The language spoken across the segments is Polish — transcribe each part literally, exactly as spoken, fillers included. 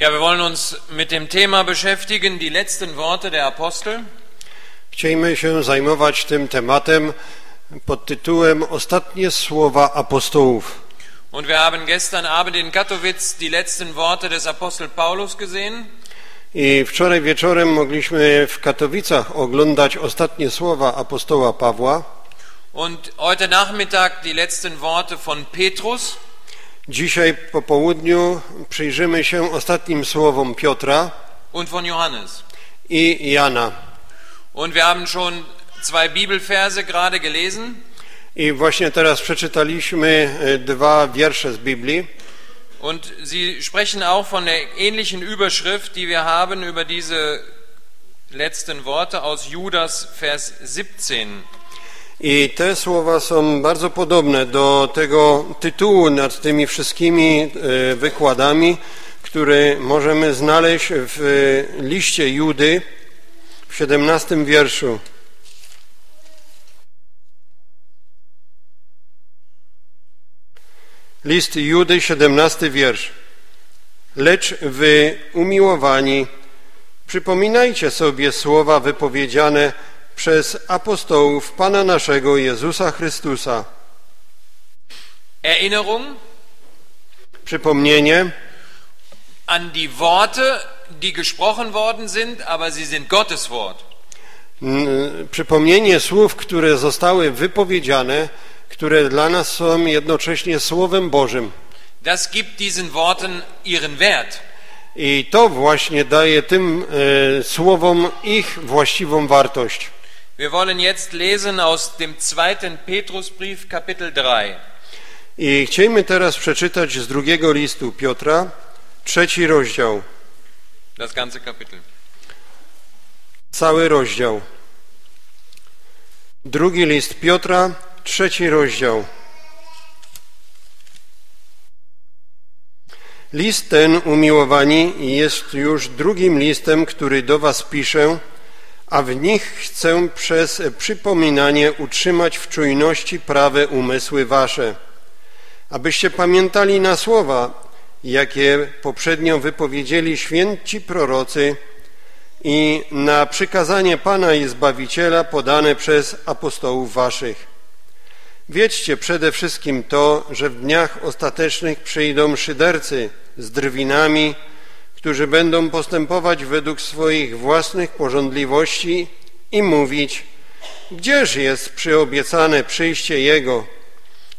Ja, wir wollen uns mit dem Thema beschäftigen, die letzten Worte der Apostel. Chcielibyśmy się zajmować tym tematem pod tytułem Ostatnie słowa apostołów. Und wir haben gestern Abend in Katowice die letzten Worte des Apostel Paulus gesehen. I wczoraj wieczorem mogliśmy w Katowicach oglądać ostatnie słowa apostoła Pawła. Und heute Nachmittag die letzten Worte von Petrus. Dzisiaj po południu przyjrzymy się ostatnim słowom Piotra und von Johannes. I Jana. Und wir haben schon zwei Bibelverse gerade gelesen. I właśnie teraz przeczytaliśmy dwa wiersze z Biblii. Und sie sprechen auch von der ähnlichen Überschrift, die wir haben über diese letzten Worte aus Judas Vers siebzehn. I te słowa są bardzo podobne do tego tytułu nad tymi wszystkimi wykładami, który możemy znaleźć w liście Judy w siedemnastym wierszu. List Judy, siedemnasty wiersz. Lecz wy, umiłowani, przypominajcie sobie słowa wypowiedziane przez apostołów Pana naszego Jezusa Chrystusa. Erinnerung, przypomnienie, an die Worte, die gesprochen worden sind, aber sie sind Gottes Wort. Przypomnienie słów, które zostały wypowiedziane, które dla nas są jednocześnie Słowem Bożym. Das gibt diesen Worten ihren Wert. I to właśnie daje tym e, słowom ich właściwą wartość. Wir wollen jetzt lesen aus dem zweiten Petrusbrief, Kapitel drei. I chcielibyśmy teraz przeczytać z drugiego listu Piotra, trzeci rozdział. Das ganze Kapitel. Cały rozdział. Drugi list Piotra, trzeci rozdział. List ten, umiłowani, jest już drugim listem, który do was piszę, a w nich chcę przez przypominanie utrzymać w czujności prawe umysły wasze, abyście pamiętali na słowa, jakie poprzednio wypowiedzieli święci prorocy i na przykazanie Pana i Zbawiciela podane przez apostołów waszych. Wiedzcie przede wszystkim to, że w dniach ostatecznych przyjdą szydercy z drwinami, którzy będą postępować według swoich własnych pożądliwości i mówić: gdzież jest przyobiecane przyjście Jego?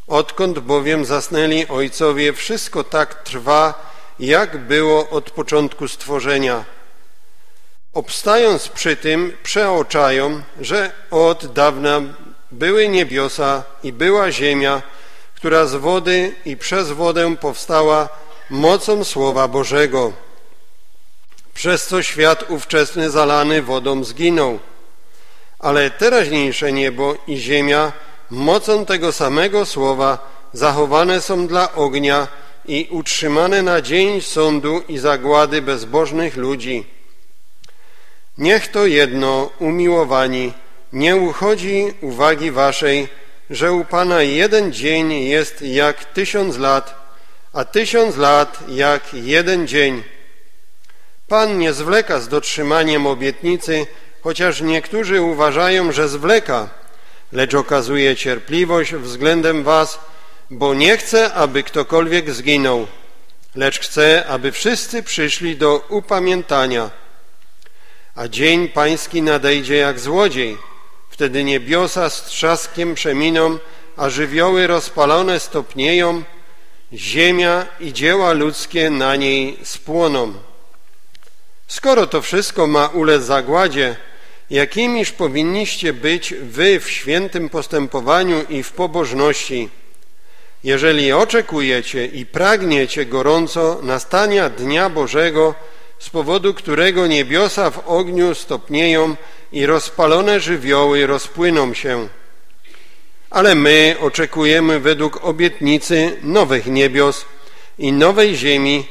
Odkąd bowiem zasnęli ojcowie, wszystko tak trwa, jak było od początku stworzenia. Obstając przy tym, przeoczają, że od dawna były niebiosa i była ziemia, która z wody i przez wodę powstała mocą Słowa Bożego, przez co świat ówczesny zalany wodą zginął. Ale teraźniejsze niebo i ziemia mocą tego samego słowa zachowane są dla ognia i utrzymane na dzień sądu i zagłady bezbożnych ludzi. Niech to jedno, umiłowani, nie uchodzi uwagi waszej, że u Pana jeden dzień jest jak tysiąc lat, a tysiąc lat jak jeden dzień. Pan nie zwleka z dotrzymaniem obietnicy, chociaż niektórzy uważają, że zwleka, lecz okazuje cierpliwość względem was, bo nie chce, aby ktokolwiek zginął, lecz chce, aby wszyscy przyszli do upamiętania. A dzień pański nadejdzie jak złodziej. Wtedy niebiosa z trzaskiem przeminą, a żywioły rozpalone stopnieją, ziemia i dzieła ludzkie na niej spłoną. Skoro to wszystko ma ulec zagładzie, jakimiż powinniście być wy w świętym postępowaniu i w pobożności, jeżeli oczekujecie i pragniecie gorąco nastania Dnia Bożego, z powodu którego niebiosa w ogniu stopnieją i rozpalone żywioły rozpłyną się. Ale my oczekujemy według obietnicy nowych niebios i nowej ziemi,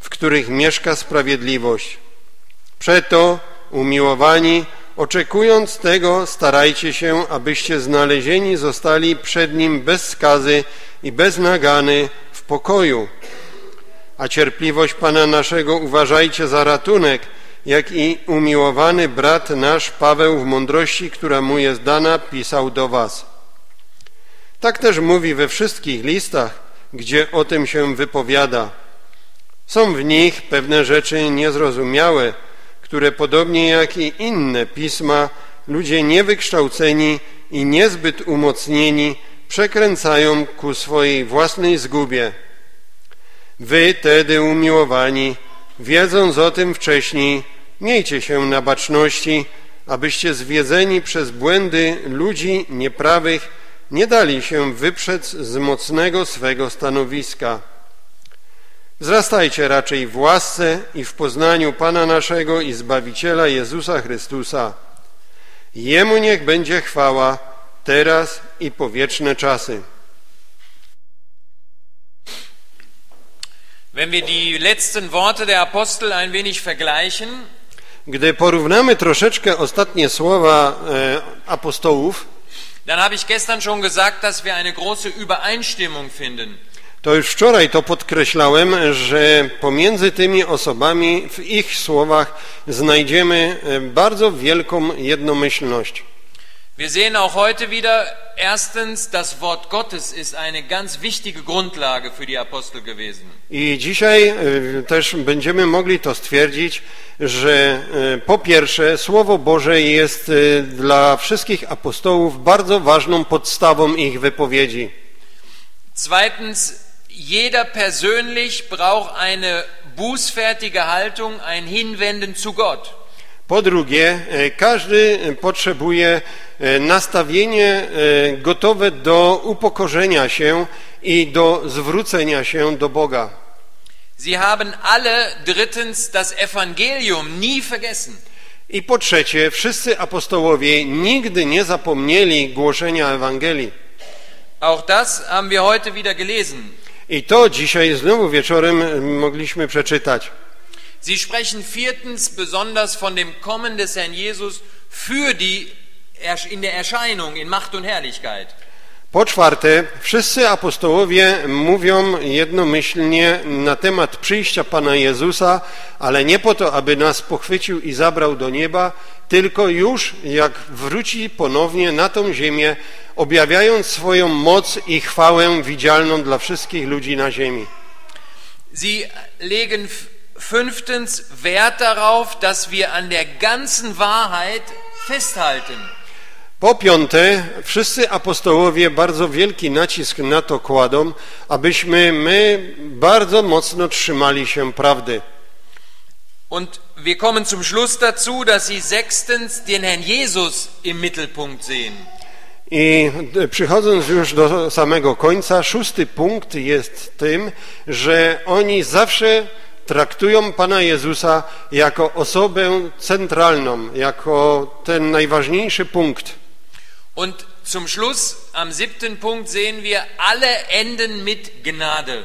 w których mieszka sprawiedliwość. Przeto, umiłowani, oczekując tego, starajcie się, abyście znalezieni zostali przed Nim bez skazy i bez nagany w pokoju. a cierpliwość Pana naszego uważajcie za ratunek, jak i umiłowany brat nasz Paweł w mądrości, która mu jest dana, pisał do was. Tak też mówi we wszystkich listach, gdzie o tym się wypowiada. Są w nich pewne rzeczy niezrozumiałe, które podobnie jak i inne pisma ludzie niewykształceni i niezbyt umocnieni przekręcają ku swojej własnej zgubie. Wy tedy, umiłowani, wiedząc o tym wcześniej, miejcie się na baczności, abyście zwiedzeni przez błędy ludzi nieprawych nie dali się wyprzec z mocnego swego stanowiska. Wzrastajcie raczej w łasce i w poznaniu Pana naszego i Zbawiciela Jezusa Chrystusa. Jemu niech będzie chwała teraz i po wieczne czasy. Wenn wir die letzten Worte der Apostel ein wenig vergleichen, gdy porównamy troszeczkę ostatnie słowa e, apostołów, dann habe ich gestern schon gesagt, dass wir eine große Übereinstimmung finden. To już wczoraj to podkreślałem, że pomiędzy tymi osobami w ich słowach znajdziemy bardzo wielką jednomyślność. Wir sehen auch heute wieder, erstens, das Wort Gottes ist eine ganz wichtige Grundlage für die Apostel gewesen. I dzisiaj też będziemy mogli to stwierdzić, że po pierwsze Słowo Boże jest dla wszystkich apostołów bardzo ważną podstawą ich wypowiedzi. Zweitens, jeder persönlich braucht eine bußfertige Haltung, ein Hinwenden zu Gott. Po drugie, każdy potrzebuje nastawienie gotowe do upokorzenia się i do zwrócenia się do Boga. Sie haben alle drittens das Evangelium nie vergessen. I po trzecie, wszyscy apostołowie nigdy nie zapomnieli głoszenia Ewangelii. Auch das haben wir heute wieder gelesen. I to dzisiaj znowu wieczorem mogliśmy przeczytać. Sie sprechen viertens besonders von dem Kommen des Herrn Jesus für die in der Erscheinung in Macht und Herrlichkeit. Po czwarte, wszyscy apostołowie mówią jednomyślnie na temat przyjścia Pana Jezusa, ale nie po to, aby nas pochwycił i zabrał do nieba, tylko już jak wróci ponownie na tą ziemię, objawiając swoją moc i chwałę widzialną dla wszystkich ludzi na ziemi. Sie legen fünftens Wert darauf, dass wir an der ganzen Wahrheit festhalten. Po piąte, wszyscy apostołowie bardzo wielki nacisk na to kładą, abyśmy my bardzo mocno trzymali się prawdy. Und wir kommen zum Schluss dazu, dass sie sechstens den Herrn Jesus im Mittelpunkt sehen. I przychodząc już do samego końca, szósty punkt jest tym, że oni zawsze traktują Pana Jezusa jako osobę centralną, jako ten najważniejszy punkt. Und zum Schluss am siebten Punkt sehen wir, alle enden mit Gnade.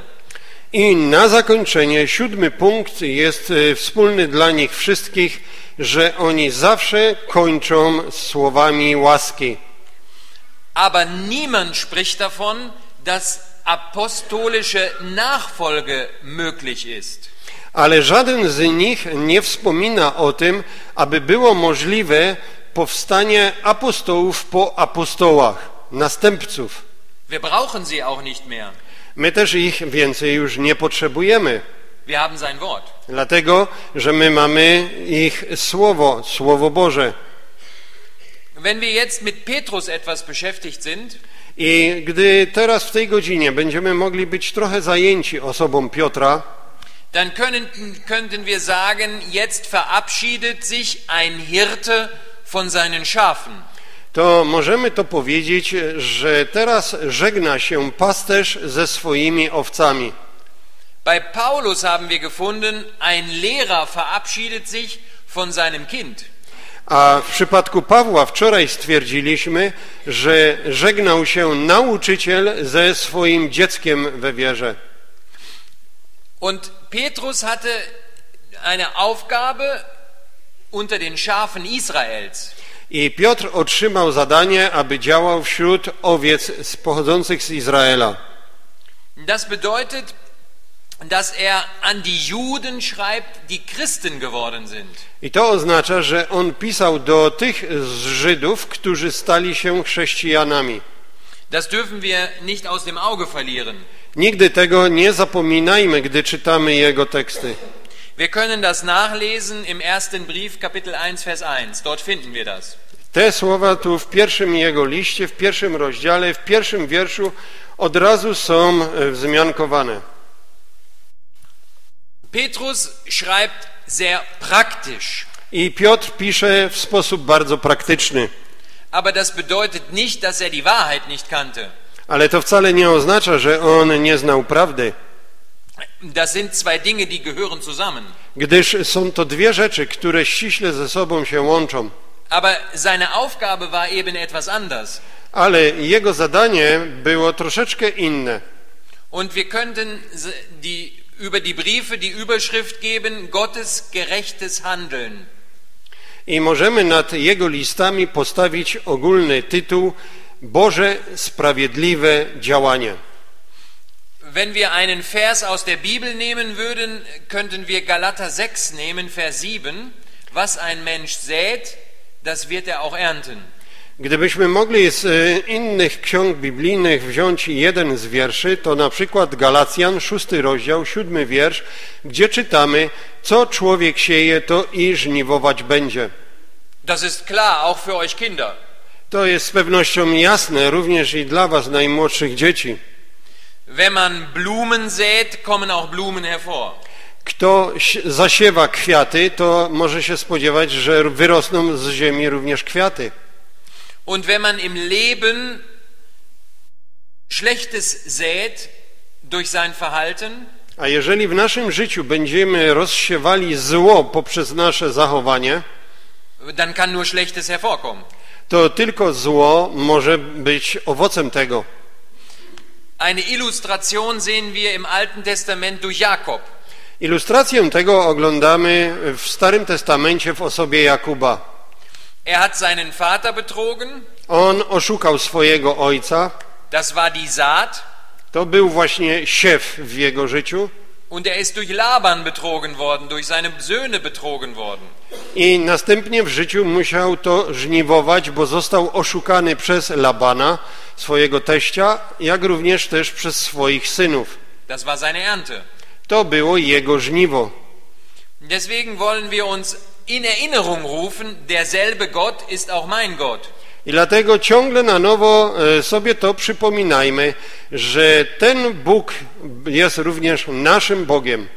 I na zakończenie siódmy punkt jest wspólny dla nich wszystkich, że oni zawsze kończą słowami łaski. Aber niemand spricht davon, dass apostolische Nachfolge möglich ist. Ale żaden z nich nie wspomina o tym, aby było możliwe powstanie apostołów po apostołach, następców. Wir brauchen sie auch nicht mehr. My też ich więcej już nie potrzebujemy. Wir haben sein Wort. Dlatego, że my mamy ich Słowo, Słowo Boże. Wenn wir jetzt mit Petrus etwas beschäftigt sind, i gdy teraz w tej godzinie będziemy mogli być trochę zajęci osobą Piotra, dann könnten, könnten wir sagen, jetzt verabschiedet sich ein Hirte von seinen Schafen. To możemy to powiedzieć, że teraz żegna się pasterz ze swoimi owcami. Bei Paulus haben wir gefunden, ein Lehrer verabschiedet sich von seinem Kind. A w przypadku Pawła wczoraj stwierdziliśmy, że żegnał się nauczyciel ze swoim dzieckiem we wierze. Und Petrus hatte eine Aufgabe unter den Schafen Israels. I Piotr otrzymał zadanie, aby działał wśród owiec pochodzących z Izraela. Das bedeutet, dass er an die Juden schreibt, die Christen geworden sind. I to oznacza, że on pisał do tych Żydów, którzy stali się chrześcijanami. Das dürfen wir nicht aus dem Auge verlieren. Nigdy tego nie zapominajmy, gdy czytamy jego teksty. Wir können das nachlesen im ersten Brief, Kapitel eins, Vers eins. Dort finden wir das. Te słowa tu w pierwszym jego liście, w pierwszym rozdziale, w pierwszym wierszu od razu są wzmiankowane. Petrus schreibt sehr praktisch. I Piotr pisze w sposób bardzo praktyczny. Aber das bedeutet nicht, dass er die Wahrheit nicht kannte. Ale to wcale nie oznacza, że on nie znał prawdy. Das sind zwei Dinge, die gehören zusammen. Gdyż są to dwie rzeczy, które ściśle ze sobą się łączą. Aber seine Aufgabe war eben etwas anders. Ale jego zadanie było troszeczkę inne. Und wir könnten die über die Briefe die Überschrift geben, Gottes gerechtes Handeln. I możemy nad jego listami postawić ogólny tytuł Boże sprawiedliwe działanie. Wenn wir einen Vers aus der Bibel nehmen würden, könnten wir Galater sechs nehmen, Vers sieben, was ein Mensch sät, das wird er auch ernten. Gdybyśmy mogli z innych ksiąg biblijnych wziąć jeden z wierszy, to na przykład Galacjan, szósty rozdział, siódmy wiersz, gdzie czytamy, co człowiek sieje, to i żniwować będzie. Das ist klar, auch für euch Kinder. To jest z pewnością jasne, również i dla was najmłodszych dzieci. Wenn man Blumen sät, kommen auch Blumen hervor. Kto zasiewa kwiaty, to może się spodziewać, że wyrosną z ziemi również kwiaty. Und wenn man im Leben Schlechtes sät durch sein Verhalten, a jeżeli w naszym życiu będziemy rozsiewali zło poprzez nasze zachowanie, dann kann nur Schlechtes hervorkommen. To tylko zło może być owocem tego. Eine Illustration sehen wir im Alten Testament durch Jakob. Ilustrację tego oglądamy w Starym Testamencie w osobie Jakuba. Er hat seinen Vater betrogen. On oszukał swojego ojca. Das war die Saat. To był właśnie siew w jego życiu. Und er ist durch Laban betrogen worden, durch seine Söhne betrogen worden. I następnie w życiu musiał to żniwować, bo został oszukany przez Labana, swojego teścia, jak również też przez swoich synów. Das war seine Ernte. To było jego żniwo. Deswegen wollen wir uns in Erinnerung rufen, derselbe Gott ist auch mein Gott. I dlatego ciągle na nowo sobie to przypominajmy, że ten Bóg jest również naszym Bogiem.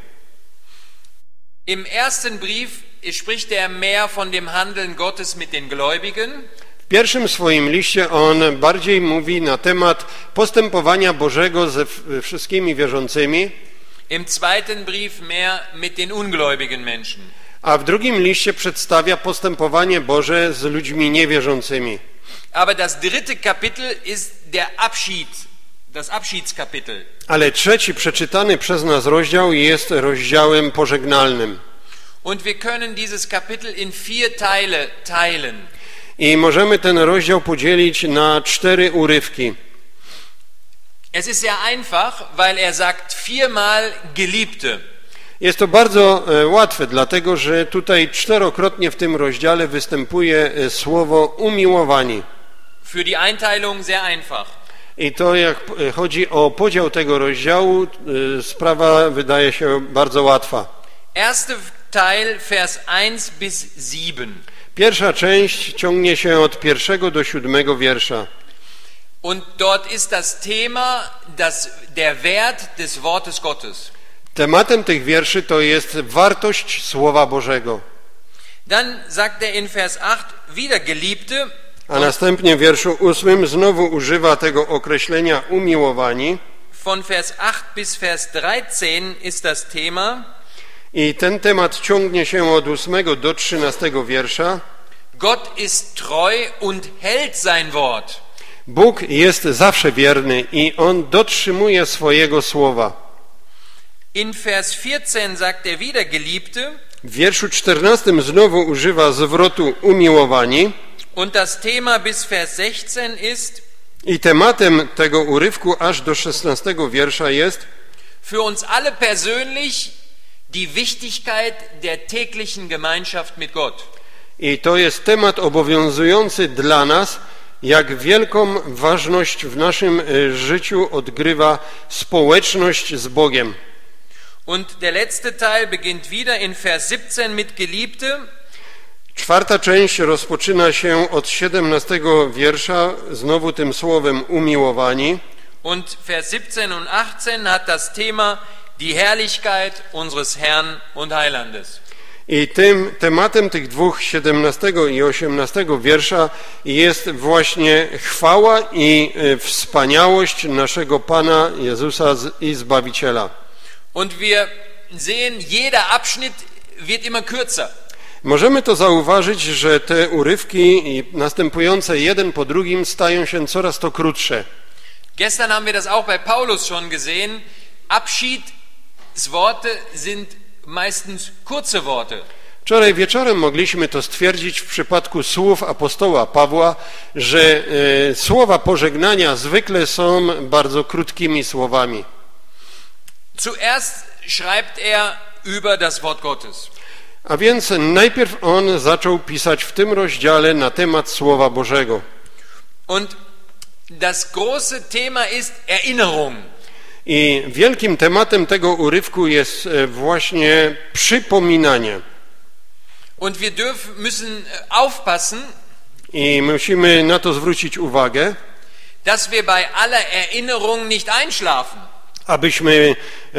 Im ersten Brief spricht er mehr von dem Handeln Gottes mit den Gläubigen. W pierwszym swoim liście on bardziej mówi na temat postępowania Bożego ze wszystkimi wierzącymi. Im zweiten Brief mehr mit den ungläubigen Menschen. A w drugim liście przedstawia postępowanie Boże z ludźmi niewierzącymi. Aber das dritte Kapitel ist der Abschied, das Abschiedskapitel. Ale trzeci przeczytany przez nas rozdział jest rozdziałem pożegnalnym. Und wir können dieses Kapitel in vier Teile teilen. I możemy ten rozdział podzielić na cztery urywki. Es ist sehr einfach, weil er sagt viermal Geliebte. Jest to bardzo łatwe, dlatego że tutaj czterokrotnie w tym rozdziale występuje słowo umiłowani. Für die Einteilung sehr einfach. I to, jak chodzi o podział tego rozdziału, sprawa wydaje się bardzo łatwa. Erster Teil, Vers eins bis sieben. Pierwsza część ciągnie się od pierwszego do siódmego wiersza. Und dort ist das Thema, das, der Wert des Wortes Gottes. Tematem tych wierszy to jest wartość Słowa Bożego. Dann sagt er in Vers acht wieder Geliebte. A następnie w wierszu ósmym znowu używa tego określenia umiłowani. Von Vers acht bis Vers dreizehn ist das Thema. I ten temat ciągnie się od ósmego do trzynastego wiersza. Gott ist treu und hält sein Wort. Bóg jest zawsze wierny i on dotrzymuje swojego słowa. In Vers vierzehn sagt er wieder Geliebte. W wierszu czternastym znowu używa zwrotu umiłowani. Und das Thema bis Vers sechzehn ist. I tematem tego urywku aż do szesnastego wiersza jest für uns alle persönlich die Wichtigkeit der täglichen Gemeinschaft mit Gott. I to jest temat obowiązujący dla nas, jak wielką ważność w naszym życiu odgrywa społeczność z Bogiem. Und der letzte Teil beginnt wieder in Vers siebzehn mit Geliebte. Czwarta część rozpoczyna się od siedemnastego wiersza, znowu tym słowem umiłowani. Und Vers siebzehn und achtzehn hat das Thema die Herrlichkeit unseres Herrn und Heilandes. I tym tematem tych dwóch, siedemnastego i osiemnastego wiersza, jest właśnie chwała i wspaniałość naszego Pana Jezusa i Zbawiciela. Und wir sehen, jeder Abschnitt wird immer kürzer. Możemy to zauważyć, że te urywki następujące jeden po drugim stają się coraz to krótsze. Gestern haben wir das auch bei Paulus schon gesehen. Abschiedsworte sind meistens kurze Worte. Wczoraj wieczorem mogliśmy to stwierdzić w przypadku słów apostoła Pawła, że e, słowa pożegnania zwykle są bardzo krótkimi słowami. Zuerst schreibt er über das Wort Gottes. A więc najpierw on zaczął pisać w tym rozdziale na temat Słowa Bożego. Und das große Thema ist Erinnerung. I wielkim tematem tego urywku jest właśnie przypominanie. Und wir dürfen, müssen aufpassen, i musimy na to zwrócić uwagę, dass wir bei aller Erinnerung nicht einschlafen. Abyśmy e,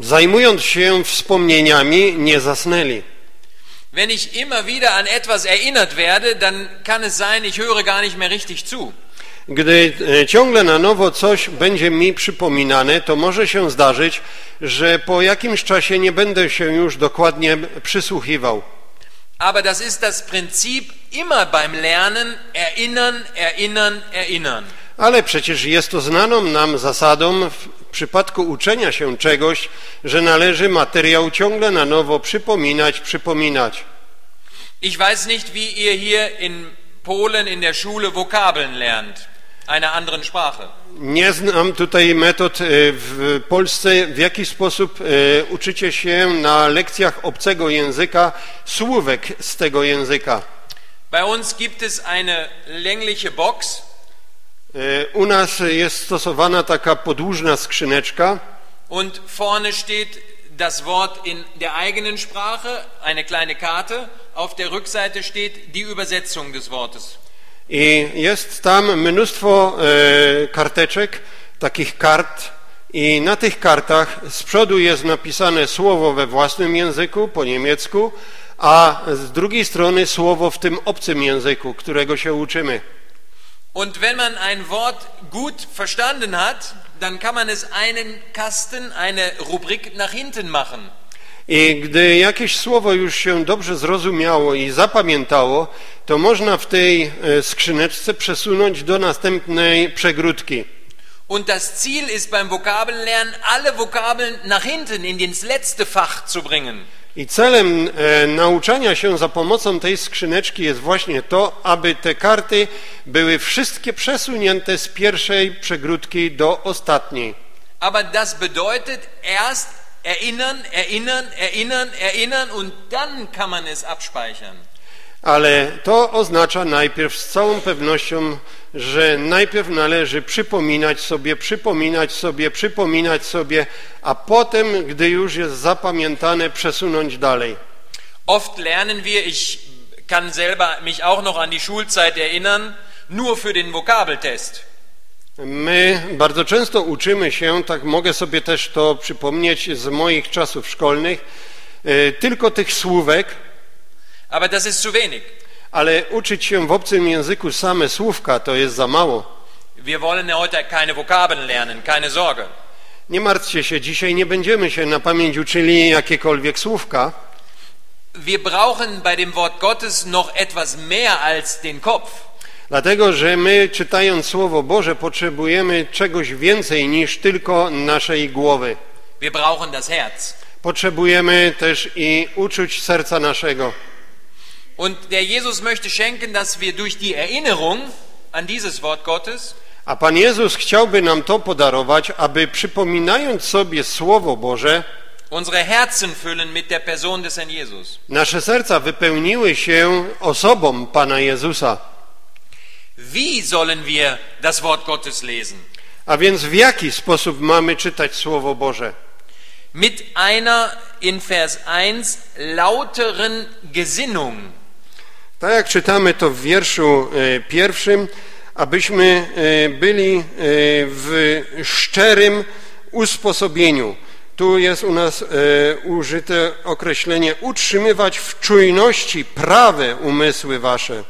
zajmując się wspomnieniami nie zasnęli. Wenn ich immer wieder an etwas erinnert werde, dann kann es sein, ich höre gar nicht mehr richtig zu. Gdy ciągle na nowo coś będzie mi przypominane, to może się zdarzyć, że po jakimś czasie nie będę się już dokładnie przysłuchiwał. Aber das ist das Prinzip immer beim Lernen, erinnern, erinnern, erinnern. Ale przecież jest to znaną nam zasadą w przypadku uczenia się czegoś, że należy materiał ciągle na nowo przypominać, przypominać. Ich weiß nicht, wie ihr hier in Polen in der Schule Vokabeln lernt, einer anderen Sprache. Nie znam tutaj metod w Polsce, w jaki sposób uczycie się na lekcjach obcego języka słówek z tego języka. Bei uns gibt es eine längliche Box. U nas jest stosowana taka podłużna skrzyneczka. Und vorne steht das Wort in der eigenen Sprache, eine kleine Karte. Auf der Rückseite steht die Übersetzung des Wortes. I jest tam mnóstwo e, karteczek, takich kart, i na tych kartach z przodu jest napisane słowo we własnym języku, po niemiecku, a z drugiej strony słowo w tym obcym języku, którego się uczymy. Und wenn man ein Wort gut verstanden hat, dann kann man es einen Kasten, eine Rubrik nach hinten machen. I gdy jakieś słowo już się dobrze zrozumiało i zapamiętało, to można w tej skrzyneczce przesunąć do następnej przegródki. Und das Ziel ist beim Vokabellernen, alle Vokabeln nach hinten in das letzte Fach zu bringen. I celem e, nauczania się za pomocą tej skrzyneczki jest właśnie to, aby te karty były wszystkie przesunięte z pierwszej przegródki do ostatniej. Aber das bedeutet erst erinnern, erinnern, erinnern, erinnern und dann kann man es abspeichern. Ale to oznacza najpierw z całą pewnością, że najpierw należy przypominać sobie, przypominać sobie, przypominać sobie, a potem, gdy już jest zapamiętane, przesunąć dalej. Oft lernen wir, ich kann selber mich auch noch an die Schulzeit erinnern, nur für den Vokabeltest. My bardzo często uczymy się, tak mogę sobie też to przypomnieć z moich czasów szkolnych, tylko tych słówek. Aber das ist zu wenig. Ale uczyć się w obcym języku same słówka to jest za mało. Wir wollen heute keine Vokabeln lernen, keine Sorge. Nie martwcie się, dzisiaj nie będziemy się na pamięć uczyli jakiekolwiek słówka. Wir brauchen bei dem Wort Gottes noch etwas mehr als den Kopf. Dlatego, że my czytając Słowo Boże potrzebujemy czegoś więcej niż tylko naszej głowy. Wir brauchen das Herz. Potrzebujemy też i uczuć serca naszego. Und der Jesus möchte schenken, dass wir durch die Erinnerung an dieses Wort Gottes A Pan Jezus chciałby nam to podarować, aby przypominając sobie Słowo Boże, unsere Herzen füllen mit der Person des Herrn Jesus. Nasze serca wypełniły się osobą Pana Jezusa. Wie sollen wir das Wort Gottes lesen? A więc w jaki sposób mamy czytać Słowo Boże? Mit einer in Vers eins lauteren Gesinnung. Tak jak czytamy to w wierszu pierwszym, abyśmy byli w szczerym usposobieniu. Tu jest u nas użyte określenie utrzymywać w czujności prawe umysły wasze.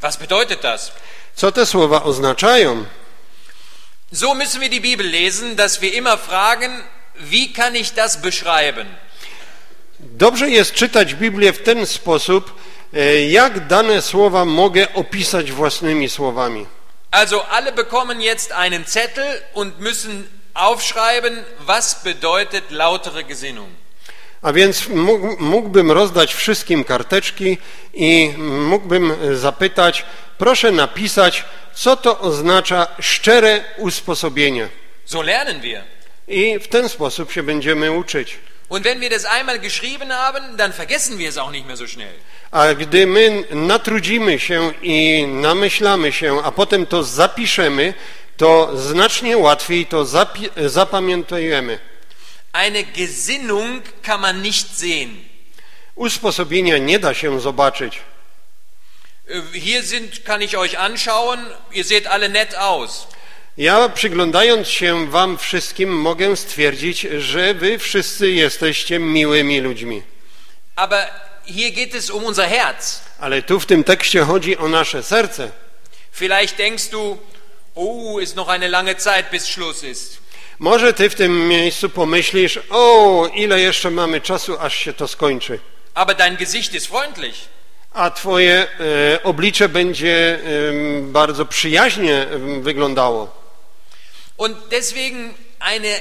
Was bedeutet das? Co te słowa oznaczają? So müssen wir die Bibel lesen, dass wir immer fragen, wie kann ich das beschreiben? Dobrze jest czytać Biblię w ten sposób, jak dane słowa mogę opisać własnymi słowami. Also alle bekommen jetzt einen Zettel und müssen aufschreiben, was bedeutet lautere Gesinnung. A więc mógłbym rozdać wszystkim karteczki i mógłbym zapytać, proszę napisać, co to oznacza szczere usposobienie. So lernen wir. I w ten sposób się będziemy uczyć. Und wenn wir das einmal geschrieben haben, dann vergessen wir es auch nicht mehr so schnell. A gdy my natrudzimy się i namyślamy się, a potem to zapiszemy, to znacznie łatwiej to zapamiętujemy. Eine Gesinnung kann man nicht sehen. Usposobienia nie da się zobaczyć. Hier sind, kann ich euch anschauen, ihr seht alle nett aus. Ja, przyglądając się wam wszystkim, mogę stwierdzić, że wy wszyscy jesteście miłymi ludźmi. Aber hier geht es um unser Herz. Ale tu w tym tekście chodzi o nasze serce. Vielleicht denkst du, oh, ist noch eine lange Zeit, bis Schluss ist. Może ty w tym miejscu pomyślisz, o, ile jeszcze mamy czasu, aż się to skończy. Aber dein Gesicht ist freundlich. A twoje e, oblicze będzie e, bardzo przyjaźnie wyglądało. Und deswegen eine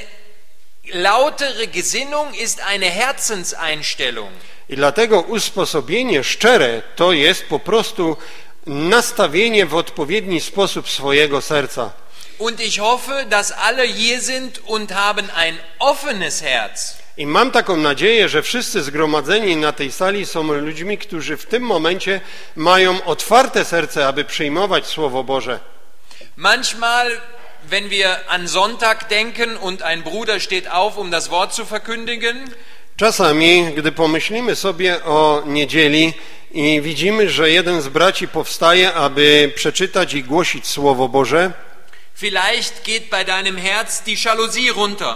lautere Gesinnung ist eine Herzenseinstellung. I dlatego usposobienie szczere to jest po prostu nastawienie w odpowiedni sposób swojego serca. Und ich hoffe, dass alle hier sind und haben ein offenes Herz. I mam taką nadzieję, że wszyscy zgromadzeni na tej sali są ludźmi, którzy w tym momencie mają otwarte serce, aby przyjmować Słowo Boże. Manchmal, wenn wir an Sonntag denken und ein Bruder steht auf, um das Wort zu verkündigen. Czasami, gdy pomyślimy sobie o niedzieli i widzimy, że jeden z braci powstaje, aby przeczytać i głosić Słowo Boże. Vielleicht geht bei deinem Herz die Jalousie runter.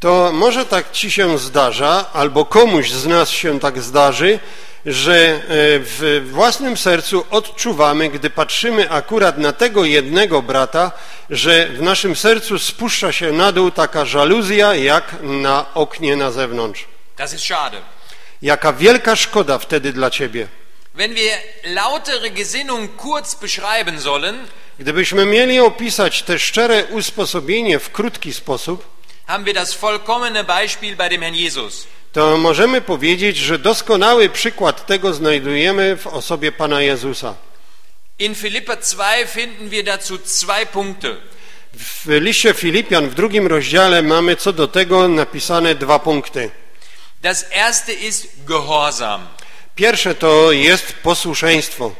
To może tak ci się zdarza, albo komuś z nas się tak zdarzy, że w własnym sercu odczuwamy, gdy patrzymy akurat na tego jednego brata, że w naszym sercu spuszcza się na dół taka żaluzja, jak na oknie na zewnątrz. Das ist schade. Jaka wielka szkoda wtedy dla ciebie. Wenn wir lautere Gesinnung kurz beschreiben sollen, gdybyśmy mieli opisać te szczere usposobienie w krótki sposób, haben wir das vollkommene Beispiel bei dem Herrn Jesus. To możemy powiedzieć, że doskonały przykład tego znajdujemy w osobie Pana Jezusa. In Philipper zwei finden wir dazu zwei Punkte. W liście Filipian w drugim rozdziale mamy co do tego napisane dwa punkty. Das erste ist Gehorsam. Pierwsze to jest posłuszeństwo.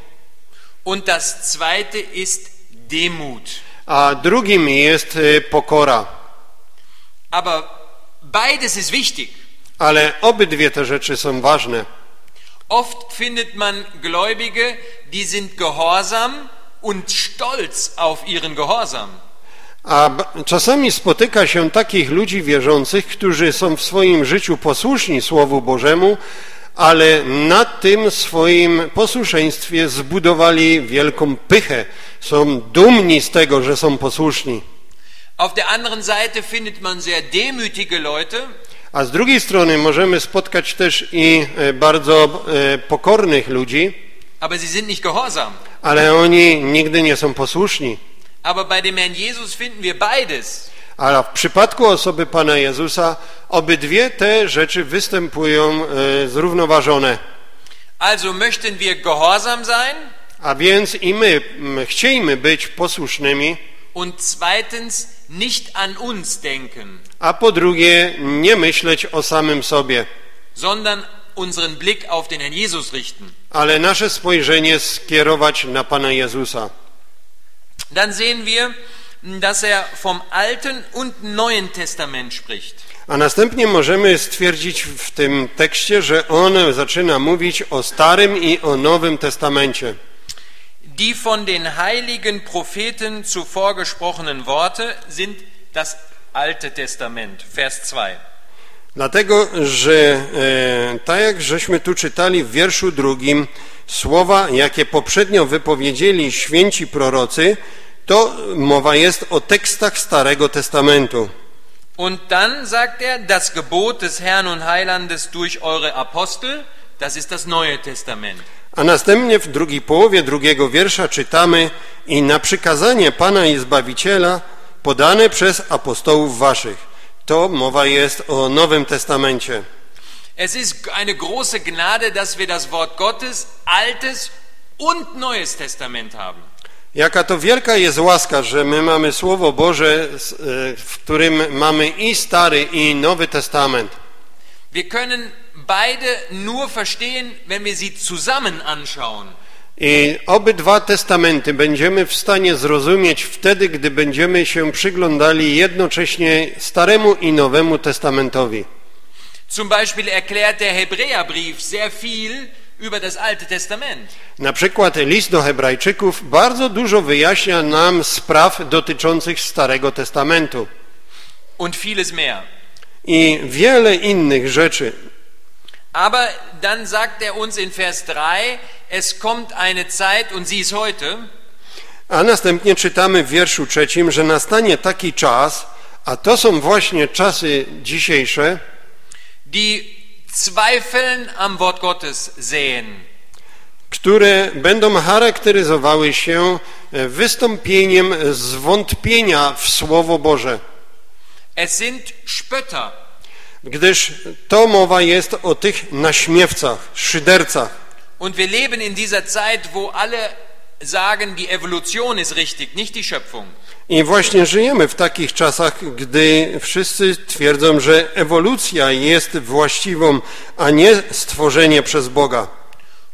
Und das zweite ist Demut. A drugim jest pokora. Aber beides ist wichtig. Ale obydwie te rzeczy są ważne. Oft findet man Gläubige, die sind gehorsam und stolz auf ihren Gehorsam. A czasami spotyka się takich ludzi wierzących, którzy są w swoim życiu posłuszni Słowu Bożemu, ale na tym swoim posłuszeństwie zbudowali wielką pychę. Są dumni z tego, że są posłuszni. Auf der anderen Seite findet man sehr demütige Leute. A z drugiej strony możemy spotkać też i bardzo pokornych ludzi. Aber sie sind nicht gehorsam. Ale oni nigdy nie są posłuszni. Aber bei dem Herrn Jesus finden wir beides. Ale w przypadku osoby Pana Jezusa obydwie te rzeczy występują zrównoważone. Also möchten wir gehorsam sein? A więc i my chcielibyśmy być posłusznymi. Und zweitens, nicht an uns denken. A po drugie, nie myśleć o samym sobie. Sondern unseren Blick auf den Herrn Jesus richten. Ale nasze spojrzenie skierować na Pana Jezusa. Dann sehen wir, dass er vom Alten und Neuen Testament spricht. A następnie możemy stwierdzić w tym tekście, że on zaczyna mówić o Starym i o Nowym Testamencie. Die von den heiligen Propheten zuvor gesprochenen Worte sind das Alte Testament, Vers zwei. Dlatego, że e, tak jak żeśmy tu czytali w wierszu drugim, słowa, jakie poprzednio wypowiedzieli święci prorocy, to mowa jest o tekstach Starego Testamentu. Und dann sagt er, das Gebot des Herrn und Heilandes durch eure Apostel, das ist das Neue Testament. A następnie w drugiej połowie drugiego wiersza czytamy: i na przykazanie Pana i Zbawiciela podane przez apostołów waszych. To mowa jest o Nowym Testamencie. Es ist eine große Gnade, dass wir das Wort Gottes, Altes und Neues Testament haben. Jaka to wielka jest łaska, że my mamy Słowo Boże, w którym mamy i Stary, i Nowy Testament. Wir können beide nur verstehen, wenn wir sie zusammen anschauen. I obydwa testamenty będziemy w stanie zrozumieć wtedy, gdy będziemy się przyglądali jednocześnie Staremu i Nowemu Testamentowi. Zum Beispiel erklärt der Hebräerbrief sehr viel über das Alte Testament. Na przykład list do Hebrajczyków bardzo dużo wyjaśnia nam spraw dotyczących Starego Testamentu. Und vieles mehr. I wiele innych rzeczy. Aber dann sagt er uns in Vers drei, es kommt eine Zeit und sie ist heute. A następnie czytamy w wierszu trzecim, że nastanie taki czas, a to są właśnie czasy dzisiejsze, die zweifeln am Wort Gottes sehen, które będą charakteryzowały się wystąpieniem zwątpienia w Słowo Boże. Es sind Spötter. Gdyż to mowa jest o tych naśmiewcach, szydercach. Und wir leben in dieser Zeit, wo alle sagen, die Evolution ist richtig, nicht die Schöpfung. I właśnie żyjemy w takich czasach, gdy wszyscy twierdzą, że ewolucja jest właściwą, a nie stworzenie przez Boga.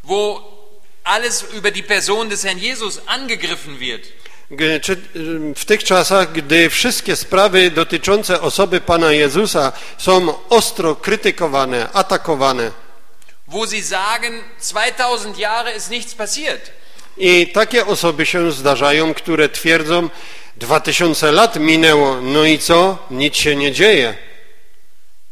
Wo alles über die Person des Herrn Jesus angegriffen wird. W tych czasach, gdy wszystkie sprawy dotyczące osoby Pana Jezusa są ostro krytykowane, atakowane. Wo sie sagen, zweitausend Jahre ist nichts passiert. I takie osoby się zdarzają, które twierdzą, dwa tysiące lat minęło, no i co? Nic się nie dzieje.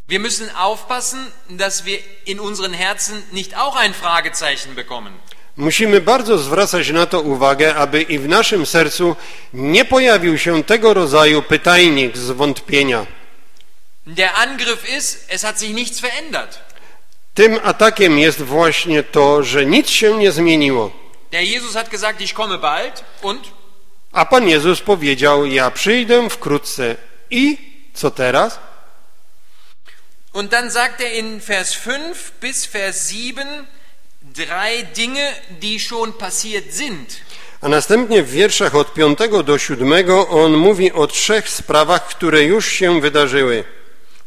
Wir müssen aufpassen, dass wir in unseren Herzen nicht auch ein Fragezeichen bekommen. Musimy bardzo zwracać na to uwagę, aby i w naszym sercu nie pojawił się tego rodzaju pytajnik zwątpienia. Der Angriff ist, es hat sich nichts verändert. Tym atakiem jest właśnie to, że nic się nie zmieniło. Der Jesus hat gesagt, ich komme bald und? A Pan Jezus powiedział, ja przyjdę wkrótce. I co teraz? Und dann sagt er in Vers fünf bis Vers sieben, drei Dinge, die schon passiert sind. A następnie w wierszach od piątego do siódmego on mówi o trzech sprawach, które już się wydarzyły.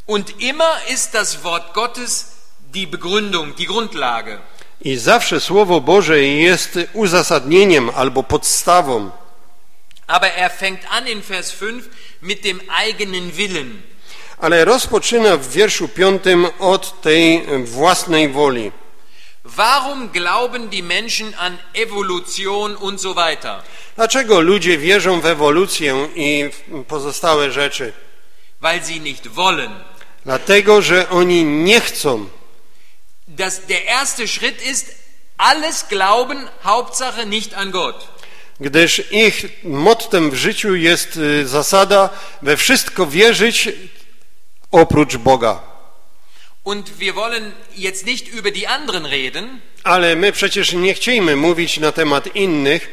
Und immer ist das Wort Gottes die Begründung, die Grundlage. I zawsze Słowo Boże jest uzasadnieniem albo podstawą. Aber er fängt an in Vers fünf mit dem eigenen Willen. Ale rozpoczyna w wierszu piątym od tej własnej woli. Warum glauben die Menschen an Evolution und so weiter? Dlaczego ludzie wierzą w ewolucję i w pozostałe rzeczy? Weil sie nicht wollen. Dlatego, że oni nie chcą. Das, der erste Schritt ist, alles glauben, Hauptsache nicht an Gott. Gdyż ich mottem w życiu jest zasada, we wszystko wierzyć oprócz Boga. Und wir wollen jetzt nicht über die anderen reden. Ale my przecież nie chcieliśmy mówić na temat innych.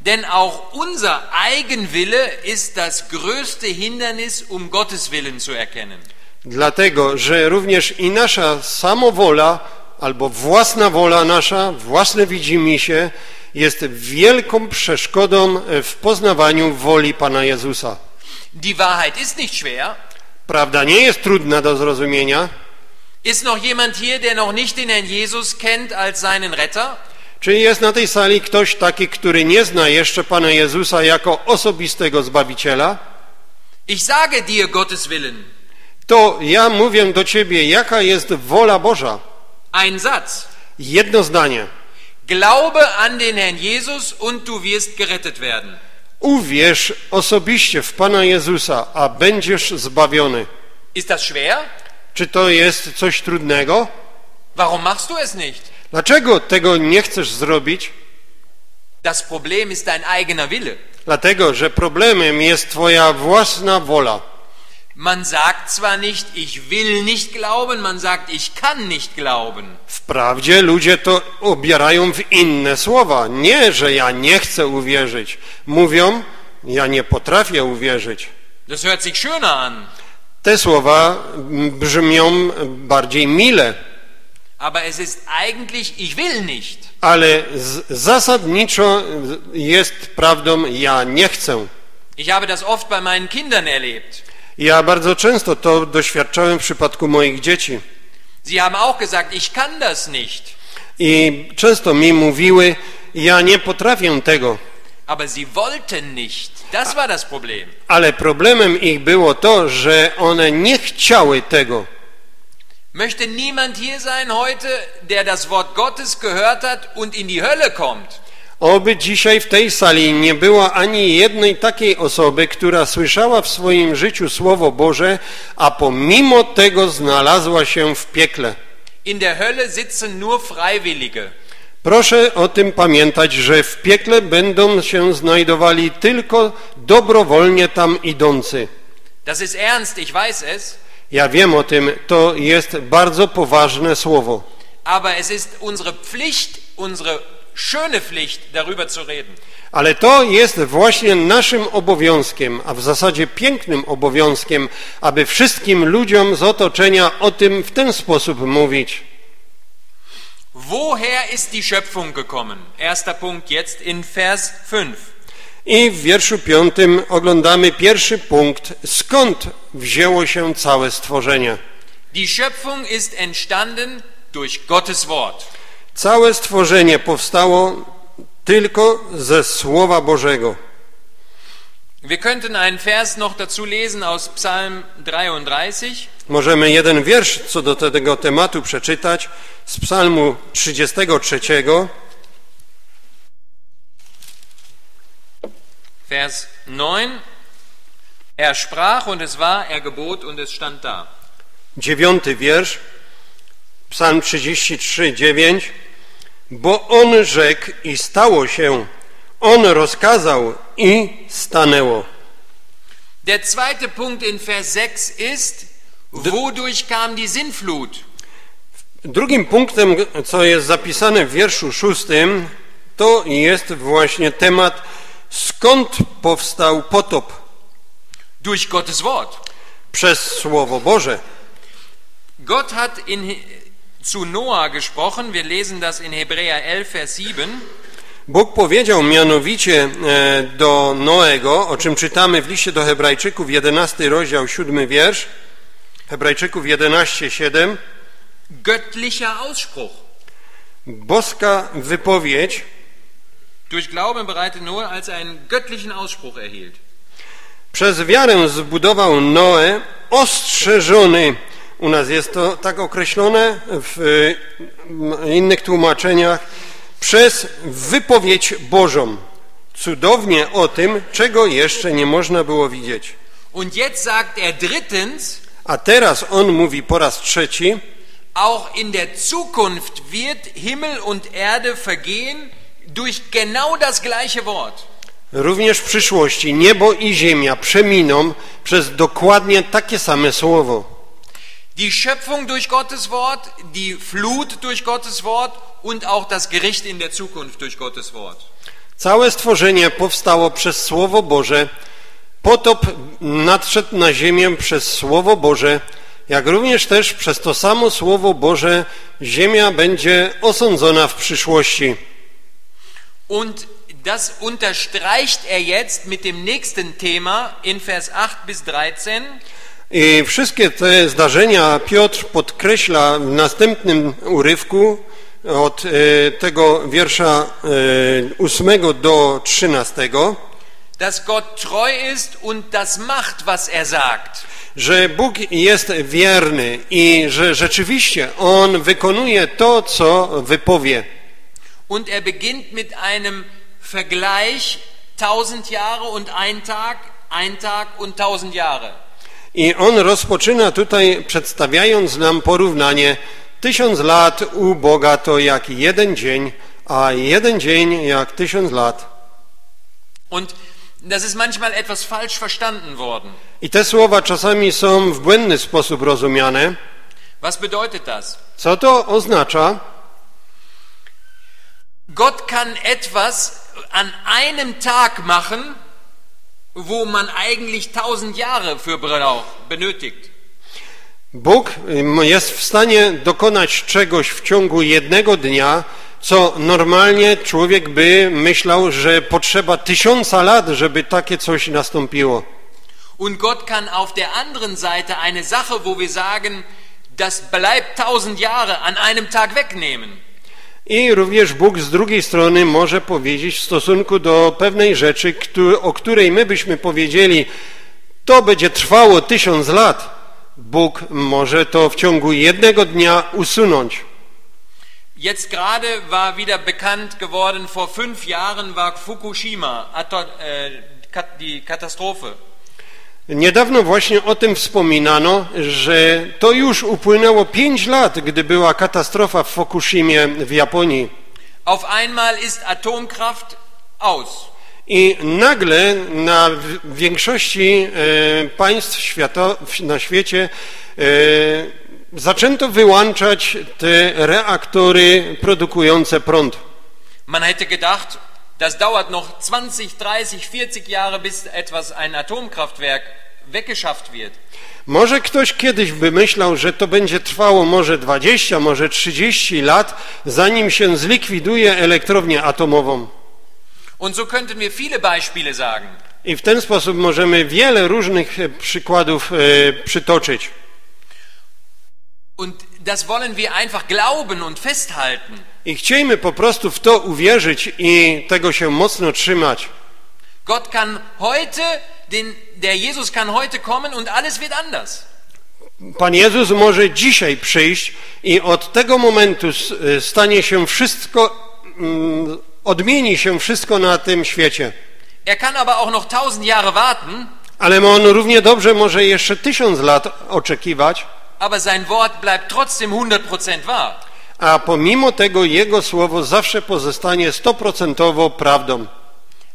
Denn auch unser Eigenwille ist das größte Hindernis, um Gottes Willen zu erkennen. Dlatego, że również i nasza samowola albo własna wola nasza, własne widzimisię jest wielką przeszkodą w poznawaniu woli Pana Jezusa. Die Wahrheit ist nicht schwer. Prawda nie jest trudna do zrozumienia. Ist noch jemand hier, der noch nicht den Herrn Jesus kennt als seinen Retter? Czy jest na tej sali ktoś taki, który nie zna jeszcze Pana Jezusa jako osobistego Zbawiciela? Ich sage dir Gottes Willen. To ja mówię do ciebie, jaka jest wola Boża. Ein Satz. Jedno zdanie. Glaube an den Herrn Jesus und du wirst gerettet werden. Uwierz osobiście w Pana Jezusa, a będziesz zbawiony. Ist das schwer? Czy to jest coś trudnego? Warum machst du es nicht? Dlaczego tego nie chcesz zrobić? Das Problem ist dein eigener Wille. Dlatego, że problemem jest twoja własna wola. Man sagt zwar nicht, ich will nicht glauben, man sagt, ich kann nicht glauben. Wprawdzie ludzie to obierają w inne słowa. Nie, że ja nie chcę uwierzyć. Mówią, ja nie potrafię uwierzyć. Das hört sich schöner an. Te słowa brzmią bardziej mile. Aber es ist eigentlich, ich will nicht. Ale z, zasadniczo jest prawdą, ja nie chcę. Ich habe das oft bei meinen Kindern erlebt. Ja bardzo często to doświadczałem w przypadku moich dzieci. Sie haben auch gesagt, ich kann das nicht. I często mi mówiły, ja nie potrafię tego. Aber sie wollten nicht. Das war das Problem. Ale problemem ich było to, że one nie chciały tego. Möchte niemand hier sein heute, der das Wort Gottes gehört hat und in die Hölle kommt? Oby dzisiaj w tej sali nie było ani jednej takiej osoby, która słyszała w swoim życiu Słowo Boże, a pomimo tego znalazła się w piekle. In der Hölle sitzen nur Freiwillige. Proszę o tym pamiętać, że w piekle będą się znajdowali tylko dobrowolnie tam idący. Das ist ernst, ich weiß es. Ja wiem o tym, to jest bardzo poważne słowo. Aber es ist unsere Pflicht, unsere schöne Pflicht, darüber zu reden. Ale to jest właśnie naszym obowiązkiem, a w zasadzie pięknym obowiązkiem, aby wszystkim ludziom z otoczenia o tym w ten sposób mówić. Woher ist die Schöpfung gekommen? Erster Punkt jetzt in Vers fünf. I w wierszu piątym oglądamy pierwszy punkt, skąd wzięło się całe stworzenie. Die Schöpfung ist entstanden durch Gottes Wort. Całe stworzenie powstało tylko ze Słowa Bożego. Wir könnten einen Vers noch dazu lesen aus Psalm dreiunddreißig. Możemy jeden wiersz co do tego tematu przeczytać z Psalmu trzydziestego trzeciego. Vers neun. Er sprach und es war, er gebot und es stand da. Dziewiąty wiersz. Psalm trzydzieści trzy, dziewięć. Bo on rzekł i stało się, on rozkazał i stanęło. Der zweite Punkt in Vers sechs ist, wodurch kam die Sintflut? Drugim punktem, co jest zapisane w wierszu szóstym, to jest właśnie temat, skąd powstał potop? Durch Gottes Wort. Przez Słowo Boże. Gott hat in zu Noah gesprochen. Wir lesen das in Hebräer elf, Vers sieben. Bóg powiedział mianowicie do Noego, o czym czytamy w liście do Hebrajczyków, jedenasty rozdział, siódmy wiersz. Hebrajczyków jedenaście, siedem. Göttlicher Ausspruch. Boska wypowiedź. Durch Glauben bereitete Noe, als er einen göttlichen Ausspruch erhielt. Przez wiarę zbudował Noe, ostrzeżony. U nas jest to tak określone w innych tłumaczeniach, przez wypowiedź Bożą. Cudownie o tym, czego jeszcze nie można było widzieć. Und jetzt sagt er drittens, a teraz on mówi po raz trzeci, auch in der Zukunft wird Himmel und Erde vergehen durch genau das gleiche Wort. Również w przyszłości niebo i ziemia przeminą przez dokładnie takie same słowo. Die Schöpfung durch Gottes Wort, die Flut durch Gottes Wort und auch das Gericht in der Zukunft durch Gottes Wort. Całe stworzenie powstało przez Słowo Boże. Potop nadszedł na ziemię przez Słowo Boże. jak również też przez to samo Słowo Boże ziemia będzie osądzona w przyszłości. Und das unterstreicht er jetzt mit dem nächsten Thema in Vers acht bis dreizehn. I wszystkie te zdarzenia Piotr podkreśla w następnym urywku od tego wiersza ósmego do trzynastego. Dass Gott treu ist und das macht, was er sagt. Że Bóg jest wierny i że rzeczywiście On wykonuje to, co wypowie. Und er beginnt mit einem Vergleich tausend Jahre und ein Tag, ein Tag und tausend Jahre. I on rozpoczyna tutaj, przedstawiając nam porównanie: tysiąc lat u Boga to jak jeden dzień, a jeden dzień jak tysiąc lat. Und das ist manchmal etwas falsch verstanden worden. I te słowa czasami są w błędny sposób rozumiane. Was bedeutet das? Co to oznacza? Gott kann etwas an einem Tag machen, wo man eigentlich tausend Jahre für benötigt. Bóg jest w stanie dokonać czegoś w ciągu jednego dnia, co normalnie człowiek by myślał, że potrzeba tysiąca lat, żeby takie coś nastąpiło. Und Gott kann auf der anderen Seite eine Sache, wo wir sagen, das bleibt tausend Jahre, an einem Tag wegnehmen. I również Bóg z drugiej strony może powiedzieć w stosunku do pewnej rzeczy, o której my byśmy powiedzieli, to będzie trwało tysiąc lat. Bóg może to w ciągu jednego dnia usunąć. Jetzt gerade war wieder bekannt geworden, vor fünf Jahren war Fukushima, die Katastrophe. Niedawno właśnie o tym wspominano, że to już upłynęło pięć lat, gdy była katastrofa w Fukushimie w Japonii. Auf einmal ist Atomkraft aus. I nagle na większości e, państw świata, na świecie e, zaczęto wyłączać te reaktory produkujące prąd. Man hätte gedacht, das dauert noch zwanzig, dreißig, vierzig Jahre, bis etwas ein Atomkraftwerk weggeschafft wird. Może ktoś kiedyś by myślał, że to będzie trwało może dwadzieścia, może trzydzieści lat, zanim się zlikwiduje elektrownię atomową. Und so könnten wir viele Beispiele sagen. I w ten sposób możemy wiele różnych przykładów e, przytoczyć. Und das wollen wir einfach glauben und festhalten. I chciejmy po prostu w to uwierzyć i tego się mocno trzymać. Gott kann heute, den, der Jesus kann heute kommen und alles wird anders. Pan Jezus może dzisiaj przyjść i od tego momentu stanie się wszystko, mm, odmieni się wszystko na tym świecie. Er kann aber auch noch tausend Jahre warten. Ale on równie dobrze może jeszcze tysiąc lat oczekiwać. Aber sein Wort bleibt trotzdem hundert Prozent wahr. A pomimo tego jego słowo zawsze pozostanie sto procent prawdą.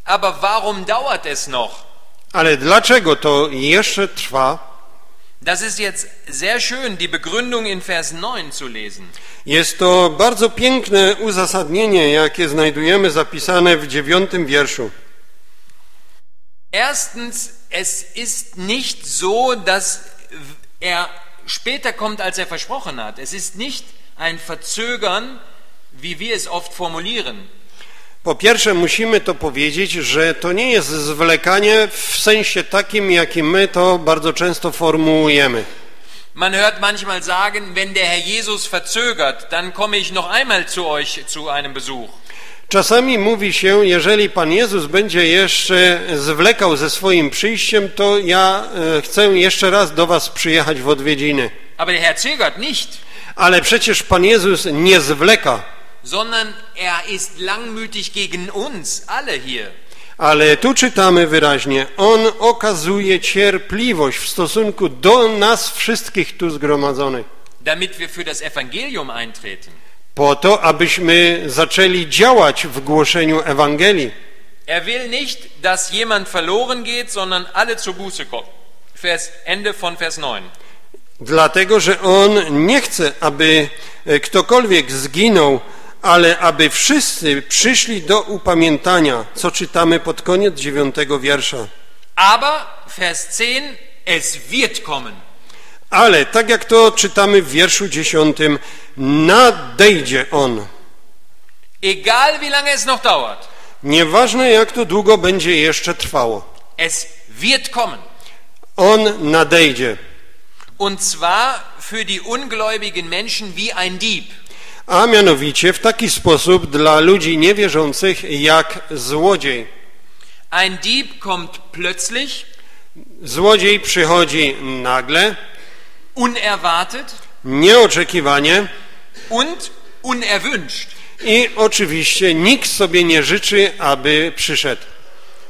Aber warum dauert es noch? Ale dlaczego to jeszcze trwa? Das ist jetzt sehr schön, die Begründung in Vers neun zu lesen. Jest to bardzo piękne uzasadnienie, jakie znajdujemy zapisane w dziewiątym wierszu. Erstens, es ist nicht so, dass er später kommt, als er versprochen hat. Es ist nicht ein Verzögern, wie wir es oft formulieren. Po pierwsze, musimy to powiedzieć, że to nie jest zwlekanie w sensie takim, jakim my to bardzo często formułujemy. Man hört manchmal sagen, wenn der Herr Jesus verzögert, dann komme ich noch einmal zu euch zu einem Besuch. Czasami mówi się, jeżeli Pan Jezus będzie jeszcze zwlekał ze swoim przyjściem, to ja chcę jeszcze raz do was przyjechać w odwiedziny. Aber der Herr zögert nicht. Ale przecież Pan Jezus nie zwleka. Sondern er ist langmütig gegen uns alle hier. Ale tu czytamy wyraźnie, On okazuje cierpliwość w stosunku do nas wszystkich tu zgromadzonych. Damit wir für das Evangelium eintreten. Po to, abyśmy zaczęli działać w głoszeniu Ewangelii. Er will nicht, dass jemand verloren geht, sondern alle zur Buße kommen. Vers, Ende von Vers neun. Dlatego, że On nie chce, aby ktokolwiek zginął, ale aby wszyscy przyszli do upamiętania, co czytamy pod koniec dziewiątego wiersza. Aber, Vers zehn, es wird kommen. Ale tak jak to czytamy w wierszu dziesiątym, nadejdzie on. Egal wie lange es noch dauert. Nieważne jak to długo będzie jeszcze trwało. Es wird kommen. On nadejdzie. Und zwar für die ungläubigen Menschen wie ein Dieb. A mianowicie w taki sposób dla ludzi niewierzących jak złodziej. Ein Dieb kommt plötzlich. Złodziej przychodzi nagle. Unerwartet. Nieoczekiwanie. Und unerwünscht. I oczywiście nikt sobie nie życzy, aby przyszedł.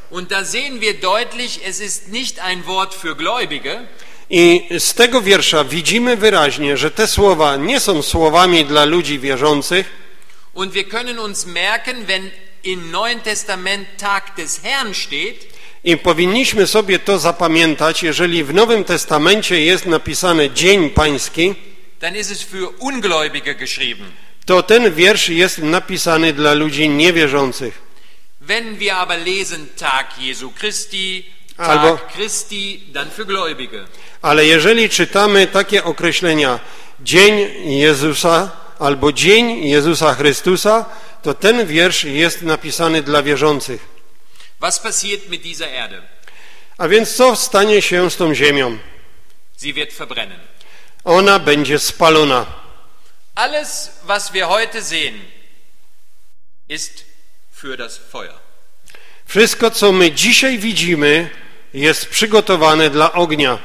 Und da sehen wir deutlich, es ist nicht ein Wort für Gläubige. I z tego wiersza widzimy wyraźnie, że te słowa nie są słowami dla ludzi wierzących. Und wir können uns merken, wenn im Neuen Testament Tag des Herrn steht. I powinniśmy sobie to zapamiętać, jeżeli w Nowym Testamencie jest napisane Dzień Pański. Dann ist es für Ungläubige geschrieben. To ten wiersz jest napisany dla ludzi niewierzących. Wenn wir aber lesen Tag Jesu Christi, Albo, Tag Christi, dann für Gläubige. Ale jeżeli czytamy takie określenia Dzień Jezusa albo Dzień Jezusa Chrystusa, to ten wiersz jest napisany dla wierzących. Was passiert mit dieser Erde? A więc co stanie się z tą ziemią? Sie wird verbrennen. Ona będzie spalona. Alles, was wir heute sehen, ist für das Feuer. Wszystko, co my dzisiaj widzimy, jest przygotowane dla ognia.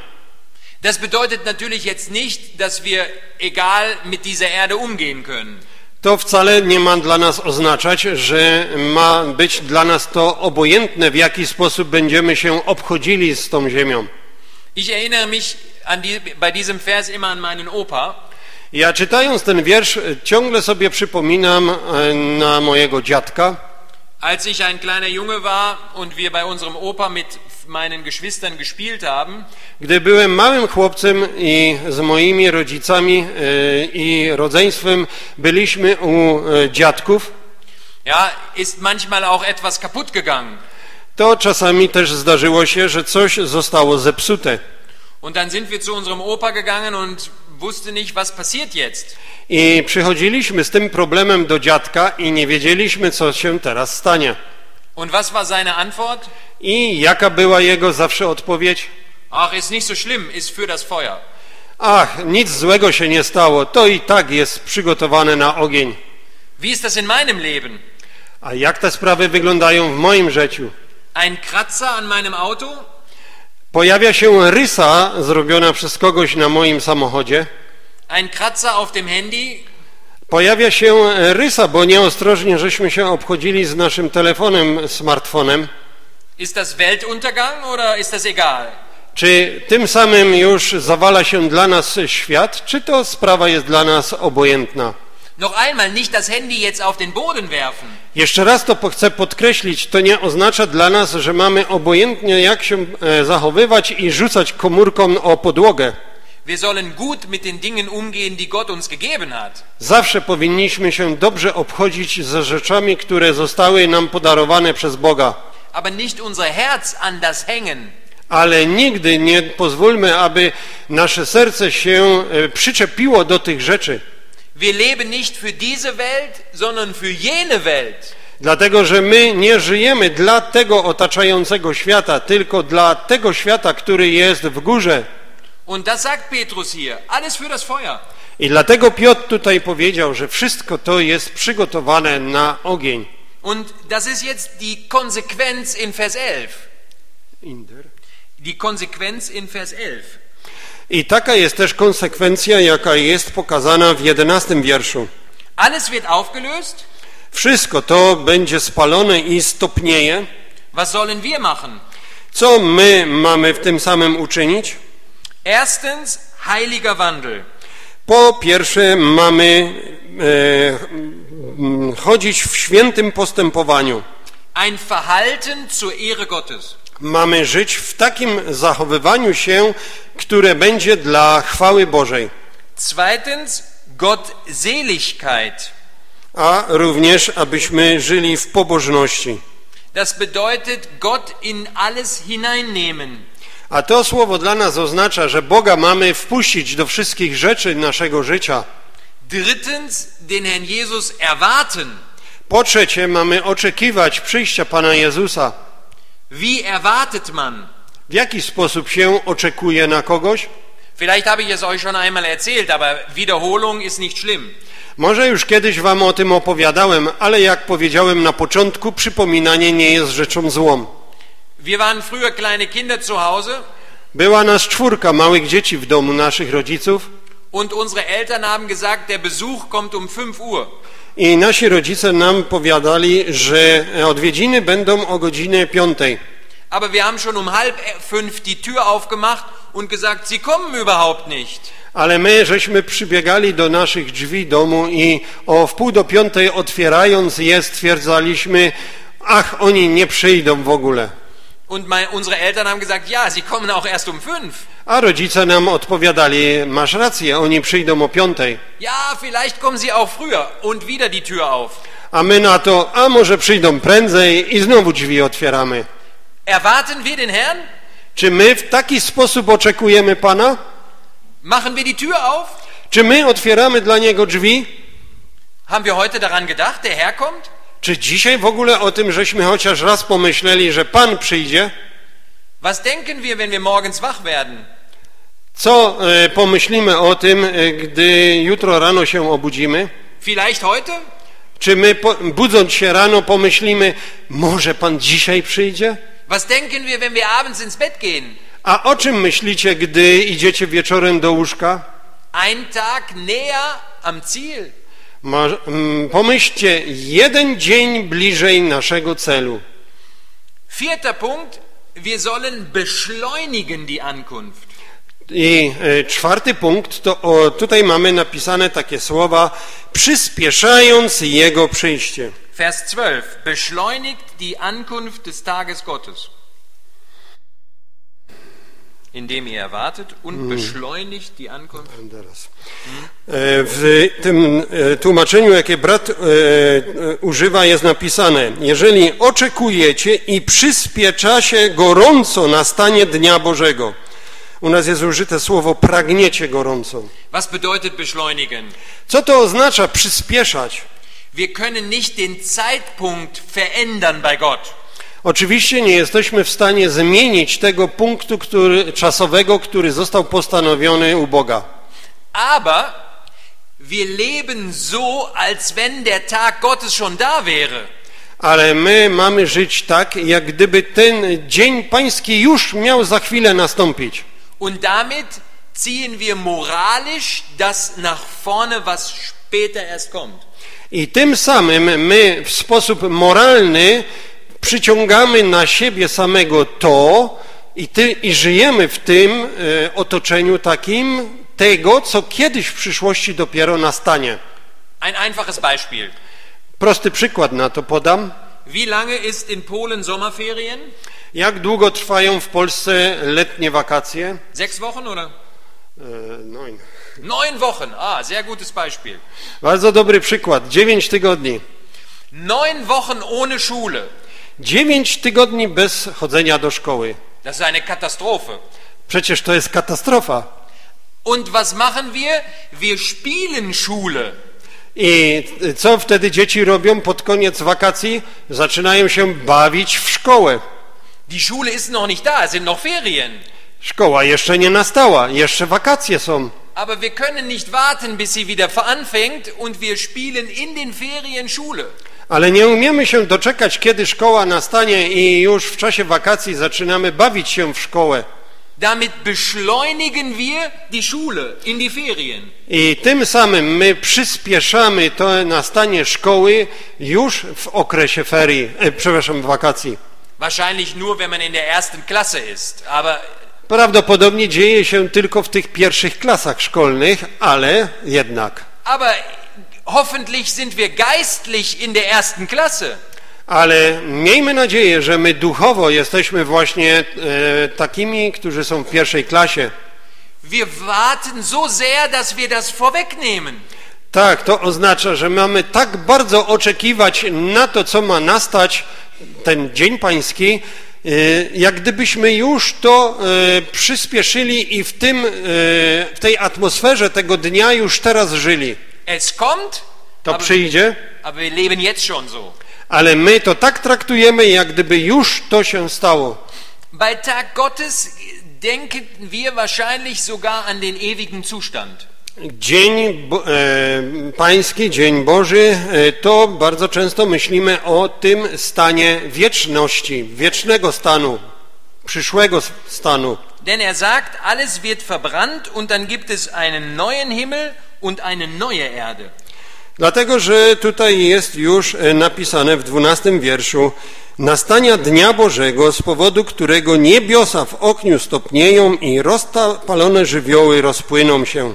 Das bedeutet natürlich jetzt nicht, dass wir egal mit dieser Erde umgehen können. To wcale nie ma dla nas oznaczać, że ma być dla nas to obojętne, w jaki sposób będziemy się obchodzili z tą ziemią. Ich erinnere mich an die, bei diesem Vers immer an meinen Opa. Ja czytając ten wiersz ciągle sobie przypominam na mojego dziadka. Als ich ein kleiner Junge war und wir bei unserem Opa mit meinen Geschwistern gespielt haben, gdy byłem małym chłopcem i z moimi rodzicami i rodzeństwem byliśmy u dziadków. Ja, ist manchmal auch etwas kaputt gegangen. To czasami też zdarzyło się, że coś zostało zepsute. Und dann sind wir zu unserem Opa gegangen und wusste nicht, was passiert jetzt. I przychodziliśmy z tym problemem do dziadka i nie wiedzieliśmy, co się teraz stanie. Und was war seine Antwort? I jaka była jego zawsze odpowiedź? Ach, ist nicht so schlimm, ist für das Feuer. Ach, nic złego się nie stało, to i tak jest przygotowane na ogień. Wie ist das in meinem Leben? A jak te sprawy wyglądają w moim życiu? Ein Kratzer an meinem Auto? Pojawia się rysa zrobiona przez kogoś na moim samochodzie. Ein Kratzer auf dem Handy. Pojawia się rysa, bo nieostrożnie żeśmy się obchodzili z naszym telefonem, smartfonem. Ist das Weltuntergang oder ist das egal? Czy tym samym już zawala się dla nas świat, czy to sprawa jest dla nas obojętna? Noch einmal nicht das Handy jetzt auf den Boden werfen. Jeszcze raz to chcę podkreślić, to nie oznacza dla nas, że mamy obojętnie jak się zachowywać i rzucać komórką o podłogę. Wir sollen gut mit den Dingen umgehen, die Gott uns gegeben hat. Zawsze powinniśmy się dobrze obchodzić ze rzeczami, które zostały nam podarowane przez Boga. Aber nicht unser Herz an das hängen. Ale nigdy nie pozwólmy, aby nasze serce się przyczepiło do tych rzeczy. Wir leben nicht für diese Welt, sondern für jene Welt. Dlatego, że my nie żyjemy dla tego otaczającego świata, tylko dla tego świata, który jest w górze. Und das sagt Petrus hier, alles für das Feuer. I dlatego Piotr tutaj powiedział, że wszystko to jest przygotowane na ogień. Und das ist jetzt die Konsequenz in Vers elf. In der? Die Konsequenz in Vers elf. I taka jest też konsekwencja, jaka jest pokazana w jedenastym wierszu. Alles wird aufgelöst. Wszystko to będzie spalone i stopnieje. Was sollen wir machen? Co my mamy w tym samym uczynić? Erstens, heiliger Wandel. Po pierwsze, mamy e, chodzić w świętym postępowaniu. Ein Verhalten zur Ehre Gottes. Mamy żyć w takim zachowywaniu się, które będzie dla chwały Bożej. Zweitens, Gottseligkeit. A również, abyśmy żyli w pobożności. Das bedeutet, Gott in alles hineinnehmen. A to słowo dla nas oznacza, że Boga mamy wpuścić do wszystkich rzeczy naszego życia. Drittens, den Herrn Jesus erwarten. Po trzecie, mamy oczekiwać przyjścia Pana Jezusa. Wie erwartet man? W jaki sposób się oczekuje na kogoś? Vielleicht habe ich es euch schon einmal erzählt, aber Wiederholung ist nicht schlimm. Może już kiedyś wam o tym opowiadałem, ale jak powiedziałem na początku, przypominanie nie jest rzeczą złą. Wir waren früher kleine Kinder zu Hause. Była nas czwórka małych dzieci w domu naszych rodziców. Und unsere Eltern haben gesagt, der Besuch kommt um fünf Uhr. I nasi rodzice nam powiadali, że odwiedziny będą o godzinie piątej. Aber wir haben schon um halb fünf die Tür aufgemacht und gesagt, sie kommen überhaupt nicht. Ale my żeśmy przybiegali do naszych drzwi domu i o wpół do piątej otwierając je stwierdzaliśmy, ach, oni nie przyjdą w ogóle. Und meine, unsere Eltern haben gesagt, ja, sie kommen auch erst um fünf. A rodzice nam odpowiadali, masz rację, oni przyjdą o piątej. Ja, vielleicht kommen sie auch früher und wieder die Tür auf. A my na to, a może przyjdą prędzej i znowu drzwi otwieramy. Erwarten wir den Herrn? Czy my w taki sposób oczekujemy Pana? Machen wir die Tür auf? Czy my otwieramy dla Niego drzwi? Haben wir heute daran gedacht, der Herr kommt? Czy dzisiaj w ogóle o tym, żeśmy chociaż raz pomyśleli, że Pan przyjdzie? Was denken wir, wenn wir morgens wach werden? Co e, pomyślimy o tym, e, gdy jutro rano się obudzimy? Vielleicht heute? Czy my, po, budząc się rano, pomyślimy, może Pan dzisiaj przyjdzie? Was denken wir, wenn wir abends ins Bett gehen? A o czym myślicie, gdy idziecie wieczorem do łóżka? Ein Tag näher am Ziel. Ma, mm, pomyślcie, jeden dzień bliżej naszego celu. Vierter Punkt, wir sollen beschleunigen die Ankunft. I e, czwarty punkt, to o, tutaj mamy napisane takie słowa, przyspieszając Jego przyjście. Vers zwölf, beschleunigt die Ankunft des Tages Gottes, indem ihr erwartet und beschleunigt die Ankunft. W tym tłumaczeniu, jakie brat używa, jest napisane, jeżeli oczekujecie i przyspieszacie gorąco nastanie Dnia Bożego. U nas jest użyte słowo pragniecie gorąco. Was bedeutet beschleunigen? Co to oznacza przyspieszać? Wir können nicht den Zeitpunkt verändern bei Gott. Oczywiście nie jesteśmy w stanie zmienić tego punktu który, czasowego, który został postanowiony u Boga. Aber wir leben so, als wenn der Tag Gottes schon da wäre. Ale my mamy żyć tak, jak gdyby ten dzień Pański już miał za chwilę nastąpić. Und damit ziehen wir moralisch das nach vorne, was später erst kommt. I tym samym my w sposób moralny przyciągamy na siebie samego to i, ty, i żyjemy w tym e, otoczeniu takim tego, co kiedyś w przyszłości dopiero nastanie. Ein einfaches Beispiel. Prosty przykład na to podam. Wie lange ist in Polen Sommerferien? Jak długo trwają w Polsce letnie wakacje? Sechs Wochen, oder? E, neun. Neun Wochen, ah, sehr gutes Beispiel. Bardzo dobry przykład, dziewięć tygodni. Neun Wochen ohne Schule. Dziewięć tygodni bez chodzenia do szkoły. Das ist eine Katastrophe. Przecież to jest katastrofa. Und was machen wir? Wir spielen Schule. I co wtedy dzieci robią pod koniec wakacji? Zaczynają się bawić w szkołę. Die Schule ist noch nicht da, sind noch Ferien. Szkoła jeszcze nie nastała, jeszcze wakacje są. Aber wir können nicht warten, bis sie wieder anfängt und wir spielen in den Ferien Schule. Ale nie umiemy się doczekać, kiedy szkoła nastanie i już w czasie wakacji zaczynamy bawić się w szkołę. Damit beschleunigen wir die Schule in die Ferien. I tym samym my przyspieszamy to nastanie szkoły już w okresie ferii, e, przepraszam, wakacji. Wahrscheinlich nur, wenn man in der ersten Klasse ist, aber prawdopodobnie dzieje się tylko w tych pierwszych klasach szkolnych, ale jednak. Aber hoffentlich sind wir geistlich in der ersten Klasse. Ale miejmy nadzieję, że my duchowo jesteśmy właśnie e, takimi, którzy są w pierwszej klasie. Wir warten so sehr, dass wir das vorwegnehmen. Tak, to oznacza, że mamy tak bardzo oczekiwać na to, co ma nastać ten Dzień Pański, jak gdybyśmy już to przyspieszyli i w tym, w tej atmosferze tego dnia już teraz żyli. Es kommt, to przyjdzie, aber wir leben jetzt schon so. Ale my to tak traktujemy, jak gdyby już to się stało. Bei Tag Gottes denken wir wahrscheinlich sogar an den ewigen Zustand. Dzień e, Pański, Dzień Boży, e, to bardzo często myślimy o tym stanie wieczności, wiecznego stanu, przyszłego stanu. Denn er sagt, alles wird verbrannt und dann gibt es einen neuen Himmel und eine neue Erde. Dlatego, że tutaj jest już napisane w dwunastym wierszu: nastania Dnia Bożego, z powodu którego niebiosa w ogniu stopnieją i rozpalone żywioły rozpłyną się.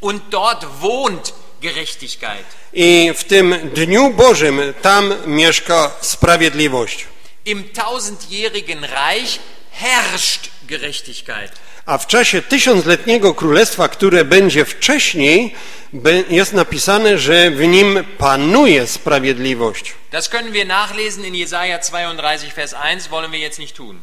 Und dort wohnt Gerechtigkeit. I w tym Dniu Bożym tam mieszka sprawiedliwość. Im tausendjährigen Reich herrscht Gerechtigkeit. A w czasie tysiącletniego królestwa, które będzie wcześniej, jest napisane, że w nim panuje sprawiedliwość. Das können wir nachlesen in Jesaja zweiunddreißig Vers eins, wollen wir jetzt nicht tun.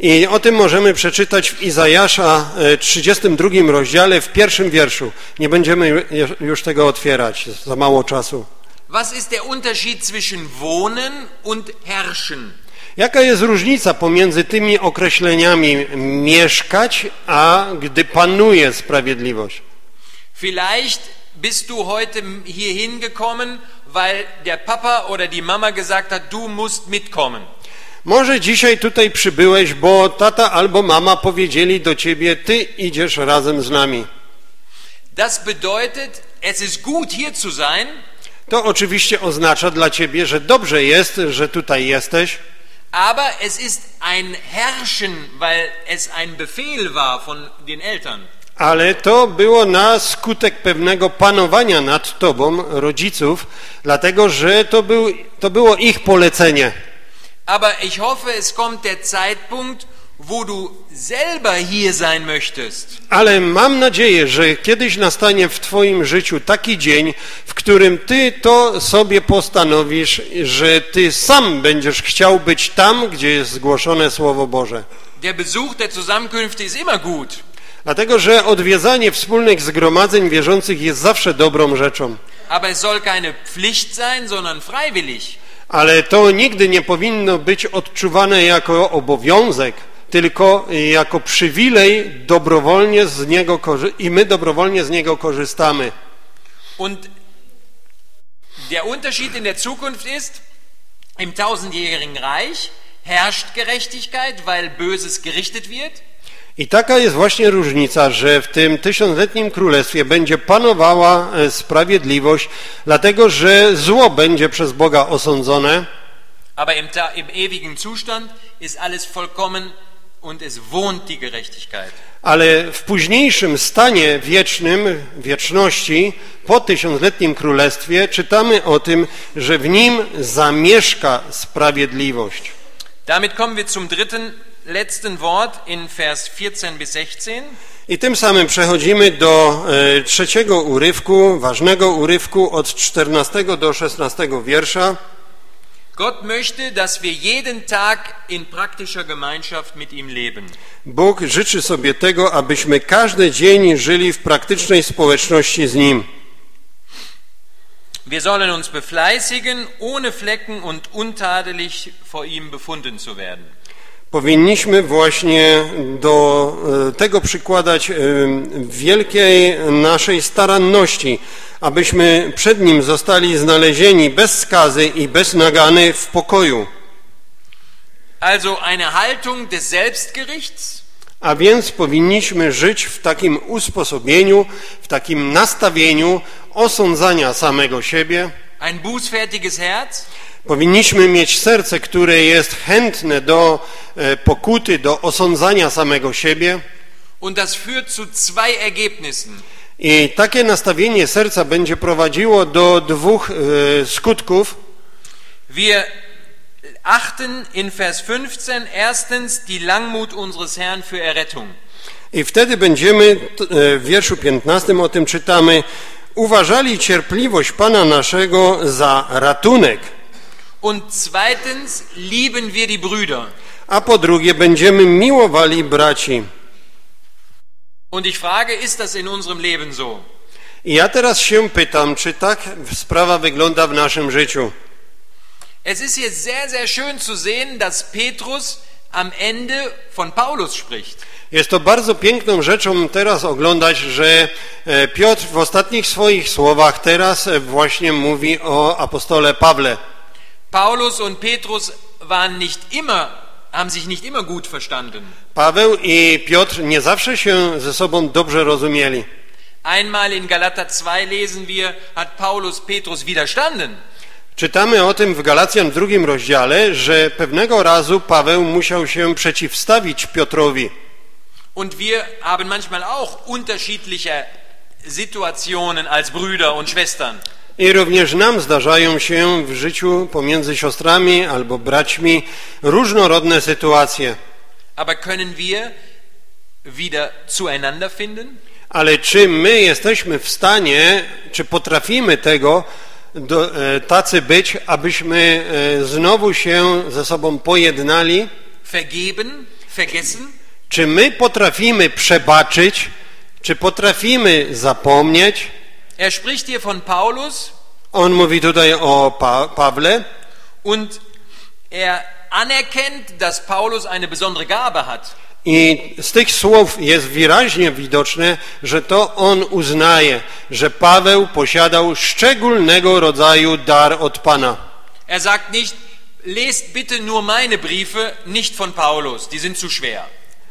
I o tym możemy przeczytać w Izajasza trzydziestym drugim rozdziale w pierwszym wierszu. Nie będziemy już tego otwierać, za mało czasu. Was ist der Unterschied zwischen wohnen und herrschen? Jaka jest różnica pomiędzy tymi określeniami mieszkać, a gdy panuje sprawiedliwość? Vielleicht bist du heute hier hingekommen, weil der Papa oder die Mama gesagt hat, du musst mitkommen. Może dzisiaj tutaj przybyłeś, bo tata albo mama powiedzieli do ciebie, ty idziesz razem z nami. Das bedeutet, es ist gut hier zu sein. To oczywiście oznacza dla ciebie, że dobrze jest, że tutaj jesteś. Aber es ist ein Herrschen, weil es ein Befehl war von den Eltern. Ale to było na skutek pewnego panowania nad tobą, rodziców, dlatego, że to, był, to było ich polecenie. Aber ich hoffe, es kommt der Zeitpunkt, wo du selber hier sein möchtest. Ale mam nadzieję, że kiedyś nastanie w twoim życiu taki dzień, w którym ty to sobie postanowisz, że ty sam będziesz chciał być tam, gdzie jest zgłoszone Słowo Boże. Der Besuch der Zusammenkünfte ist immer gut. Dlatego, że odwiedzanie wspólnych zgromadzeń wierzących jest zawsze dobrą rzeczą. Aber es soll keine Pflicht sein, sondern freiwillig. Ale to nigdy nie powinno być odczuwane jako obowiązek, tylko jako przywilej, dobrowolnie z niego i my dobrowolnie z niego korzystamy. Und der Unterschied in der Zukunft ist, im tausendjährigen Reich herrscht Gerechtigkeit, weil Böses gerichtet wird. I taka jest właśnie różnica, że w tym tysiącletnim królestwie będzie panowała sprawiedliwość, dlatego że zło będzie przez Boga osądzone. Aber im, im ewigen Zustand ist alles vollkommen und es wohnt die Gerechtigkeit. Ale w późniejszym stanie wiecznym, wieczności, po tysiącletnim królestwie czytamy o tym, że w nim zamieszka sprawiedliwość. Damit kommen wir zum dritten letzten Wort in Vers vierzehn bis sechzehn. I tym samym przechodzimy do e, trzeciego urywku, ważnego urywku od czternastego do szesnastego wiersza. Gott möchte, dass wir jeden Tag in praktischer Gemeinschaft mit ihm leben. Bóg życzy sobie tego, abyśmy każdy dzień żyli w praktycznej społeczności z nim. Wir sollen uns befleißigen, ohne Flecken und untadelig vor ihm befunden zu werden. Powinniśmy właśnie do tego przykładać wielkiej naszej staranności, abyśmy przed Nim zostali znalezieni bez skazy i bez nagany w pokoju. Also eine Haltung des Selbstgerichts. A więc powinniśmy żyć w takim usposobieniu, w takim nastawieniu osądzania samego siebie. Ein bußfertiges Herz. Powinniśmy mieć serce, które jest chętne do pokuty, do osądzania samego siebie. Und das führt zu zwei Ergebnissen. I takie nastawienie serca będzie prowadziło do dwóch e, skutków. Wir achten in Vers fünfzehn erstens die Langmut unseres Herrn für Errettung. I wtedy będziemy, w wierszu piętnastym o tym czytamy, uważali cierpliwość Pana naszego za ratunek. Und zweitens lieben wir die Brüder. a po drugie będziemy miłowali braci. Und ich frage, ist das in unserem Leben so? I ja teraz się pytam, czy tak sprawa wygląda w naszym życiu. Es ist jetzt sehr, sehr schön zu sehen, dass Petrus am Ende von Paulus spricht. Jest to bardzo piękną rzeczą teraz oglądać, że Piotr w ostatnich swoich słowach teraz właśnie mówi o apostole Pawle. Paulus und Petrus waren nicht immer, haben sich nicht immer gut verstanden. Paweł i Piotr nie zawsze się ze sobą dobrze rozumieli. Einmal in Galater zwei lesen wir, hat Paulus Petrus widerstanden. Czytamy o tym w Galacjan w drugim rozdziale, że pewnego razu Paweł musiał się przeciwstawić Piotrowi. Und wir haben manchmal auch unterschiedliche Situationen als Brüder und Schwestern. I również nam zdarzają się w życiu pomiędzy siostrami albo braćmi różnorodne sytuacje. Aber können wir wieder zueinander finden? Ale czy my jesteśmy w stanie, czy potrafimy tego do, tacy być, abyśmy znowu się ze sobą pojednali? Vergeben, vergessen? Czy my potrafimy przebaczyć? Czy potrafimy zapomnieć? Er spricht hier von Paulus. On mówi tutaj o pa- Pawle. Und er anerkennt, dass Paulus eine besondere Gabe hat. I z tych słów jest wyraźnie widoczne, że to on uznaje, że Paweł posiadał szczególnego rodzaju dar od Pana. Er sagt nicht, lest bitte nur meine Briefe, nicht von Paulus, die sind zu schwer.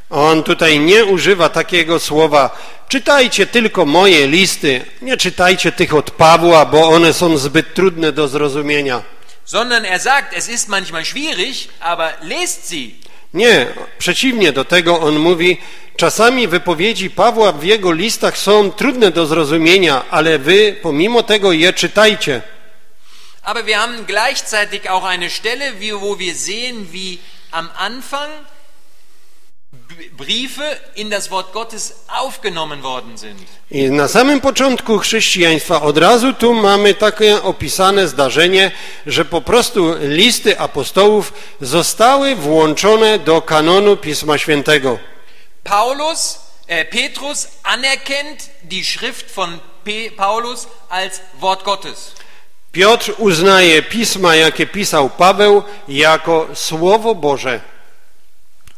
On tutaj nie używa takiego słowa, czytajcie tylko moje listy, nie czytajcie tych od Pawła, bo one są zbyt trudne do zrozumienia. Sondern er sagt, es ist manchmal schwierig, aber lest sie. Nie, przeciwnie do tego on mówi, czasami wypowiedzi Pawła w jego listach są trudne do zrozumienia, ale wy pomimo tego je czytajcie. Aber wir haben gleichzeitig auch eine Stelle, wo wir sehen, wie am Anfang Briefe in das Wort Gottes aufgenommen worden sind. I na samym początku chrześcijaństwa od razu tu mamy takie opisane zdarzenie, że po prostu listy apostołów zostały włączone do kanonu Pisma Świętego. Paulus, äh, Petrus anerkennt die Schrift von P- Paulus als Wort Gottes. Piotr uznaje pisma, jakie pisał Paweł, jako Słowo Boże.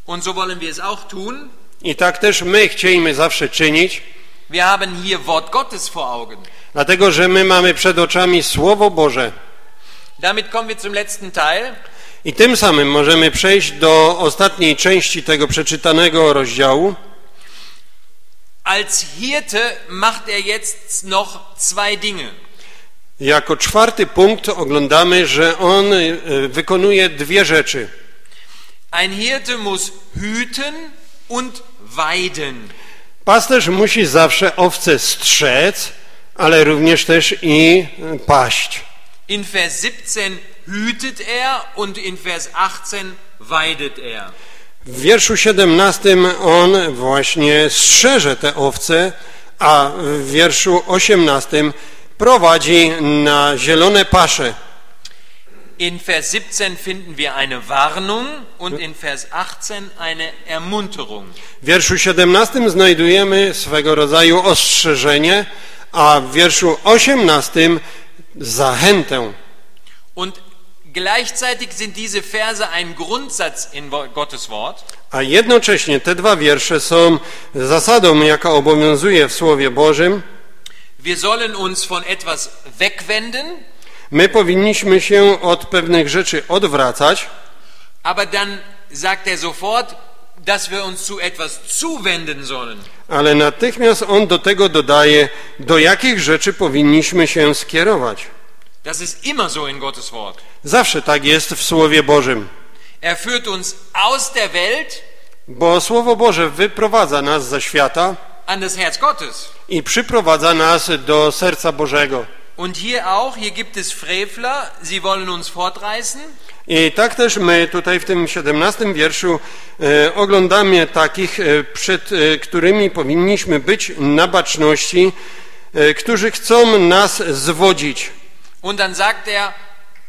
Und so wollen wir es auch tun. I tak też my chcielibyśmy zawsze czynić. Wir haben hier Wort Gottes vor Augen. Dlatego, że my mamy przed oczami Słowo Boże. Damit kommen wir zum letzten Teil. I tym samym możemy przejść do ostatniej części tego przeczytanego rozdziału. Als Hirte macht er jetzt noch zwei Dinge. Jako czwarty punkt oglądamy, że on wykonuje dwie rzeczy. Ein Hirte muss hüten und weiden. Pasterz musi zawsze owce strzec, ale również też i paść. In Vers siebzehn hütet er und in Vers achtzehn weidet er. W wierszu siedemnastym on właśnie strzeże te owce, a w wierszu osiemnastym prowadzi na zielone pasze. In Vers siebzehn finden wir eine Warnung und in Vers achtzehn eine Ermunterung. W wierszu siedemnastym znajdujemy swego rodzaju ostrzeżenie, a w wierszu osiemnastym zachętę. Und gleichzeitig sind diese Verse ein Grundsatz in Gottes Wort. A jednocześnie te dwa wiersze są zasadą, jaka obowiązuje w Słowie Bożym. Wir sollen uns von etwas wegwenden. My powinniśmy się od pewnych rzeczy odwracać. Aber dann sagt er sofort, dass wir uns zu etwas zuwenden sollen. Ale natychmiast on do tego dodaje, do jakich rzeczy powinniśmy się skierować. Das ist immer so in Gottes Wort. Zawsze tak jest w Słowie Bożym. Er führt uns aus der Welt, bo Słowo Boże wyprowadza nas ze świata an das Herz Gottes. I przyprowadza nas do serca Bożego. Und hier auch, hier gibt es Frevler, sie wollen uns fortreißen. I tak też my tutaj w tym siedemnastym wierszu e, oglądamy takich, e, przed e, którymi powinniśmy być na baczności, e, którzy chcą nas zwodzić. Und dann sagt er,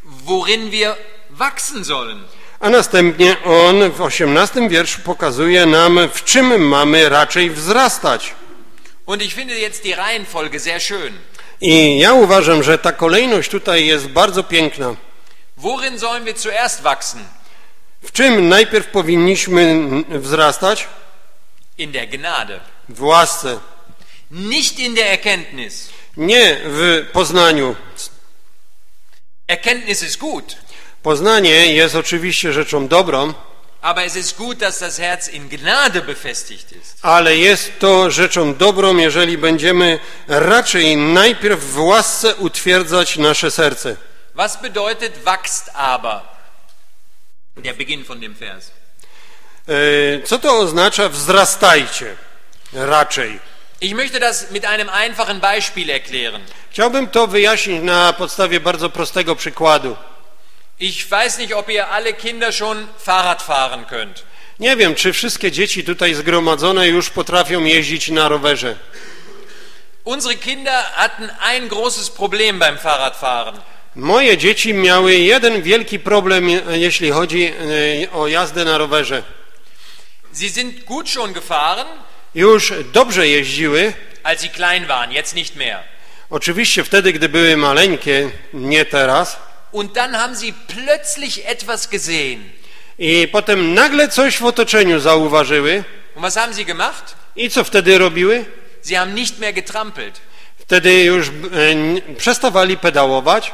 worin wir wachsen sollen. A następnie on w osiemnastym wierszu pokazuje nam, w czym mamy raczej wzrastać. Und ich finde jetzt die Reihenfolge sehr schön. I ja uważam, że ta kolejność tutaj jest bardzo piękna. Worin sollen wir zuerst wachsen? W czym najpierw powinniśmy wzrastać? In der Gnade. W łasce. Nicht in der Erkenntnis. Nie w poznaniu. Erkenntnis ist gut. Poznanie jest oczywiście rzeczą dobrą, aber es ist gut, dass das Herz in Gnade befestigt ist. Ale jest to rzeczą dobrą, jeżeli będziemy raczej najpierw w łasce utwierdzać nasze serce. Was bedeutet wächst aber? Der Beginn von dem Vers. Co to oznacza wzrastajcie raczej? Ich möchte das mit einem einfachen Beispiel erklären. Chciałbym to wyjaśnić na podstawie bardzo prostego przykładu. Ich weiß nicht, ob ihr alle Kinder schon Fahrrad fahren könnt. Nie wiem, czy wszystkie dzieci tutaj zgromadzone już potrafią jeździć na rowerze. Unsere Kinder hatten ein großes Problem beim Fahrradfahren. Moje dzieci miały jeden wielki problem, jeśli chodzi o jazdę na rowerze. Sie sind gut schon gefahren. Już dobrze jeździły. Als sie klein waren, jetzt nicht mehr. Oczywiście wtedy, gdy były maleńkie, nie teraz. Und dann haben sie plötzlich etwas gesehen. I potem nagle coś w otoczeniu zauważyły. Und was haben sie gemacht? I co wtedy robiły? Sie haben nicht mehr getrampelt. Wtedy już e, przestawali pedałować.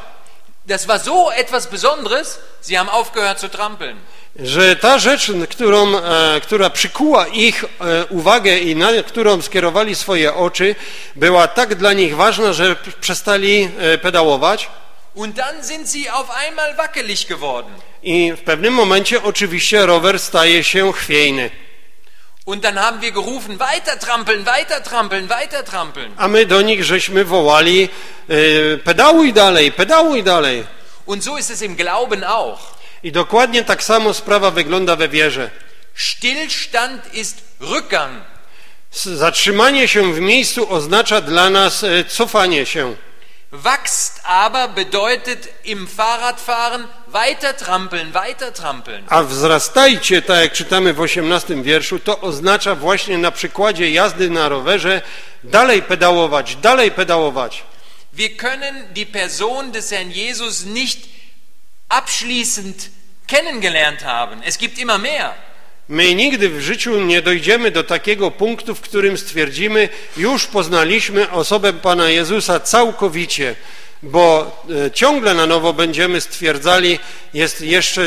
Das war so etwas Besonderes, sie haben aufgehört zu trampeln. Że ta rzecz, którą, e, która przykuła ich e, uwagę i na którą skierowali swoje oczy, była tak dla nich ważna, że przestali e, pedałować. Und dann sind sie auf einmal wackelig geworden. I w pewnym momencie oczywiście rower staje się chwiejny. Und dann haben wir gerufen, weiter trampeln, weiter trampeln, weiter trampeln. A my do nich żeśmy wołali, e, pedałuj dalej, pedałuj dalej. Und so ist es im Glauben auch. I dokładnie tak samo sprawa wygląda we wierze. Stillstand ist Rückgang. Zatrzymanie się w miejscu oznacza dla nas cofanie się. Wächst aber bedeutet im Fahrradfahren weiter trampeln, weiter trampeln. A wzrastajcie, tak jak czytamy w osiemnastym wierszu, to oznacza właśnie na przykładzie jazdy na rowerze dalej pedałować, dalej pedałować. Wir können die Person des Herrn Jesus nicht abschließend kennengelernt haben. Es gibt immer mehr. My nigdy w życiu nie dojdziemy do takiego punktu, w którym stwierdzimy, już poznaliśmy osobę Pana Jezusa całkowicie, bo ciągle na nowo będziemy stwierdzali, jest jeszcze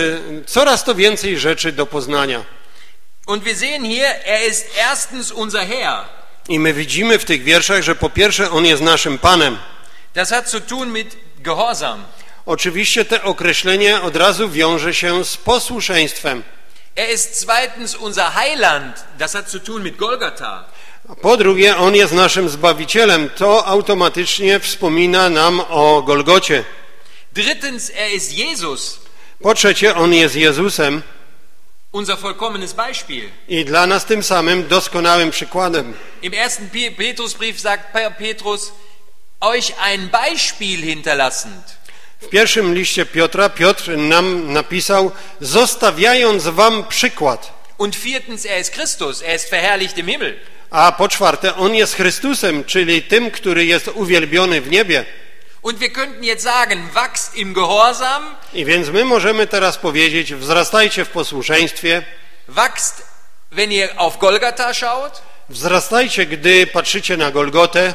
coraz to więcej rzeczy do poznania. Und wir sehen hier, er ist erstens unser Herr. I my widzimy w tych wierszach, że po pierwsze On jest naszym Panem. Das hat zu tun mit Gehorsam. Oczywiście to określenie od razu wiąże się z posłuszeństwem. Er ist zweitens unser Heiland. Das hat zu tun mit Golgatha. Po drugie, on jest naszym zbawicielem. To automatycznie wspomina nam o Golgocie. Drittens, er ist Jesus. Po trzecie, on jest Jezusem. Unser vollkommenes Beispiel. I dla nas tym samym doskonałym przykładem. Im ersten Petrusbrief sagt Petrus: euch ein Beispiel hinterlassend. W pierwszym liście Piotra Piotr nam napisał, zostawiając wam przykład. Und viertens, er ist Christus, er ist verherrlicht im Himmel. A po czwarte, on jest Chrystusem, czyli tym, który jest uwielbiony w niebie. Und wir könnten jetzt sagen, wachst im Gehorsam. I więc my możemy teraz powiedzieć, wzrastajcie w posłuszeństwie. Wachst, wenn ihr auf Golgatha schaut. Wzrastajcie, gdy patrzycie na Golgotę.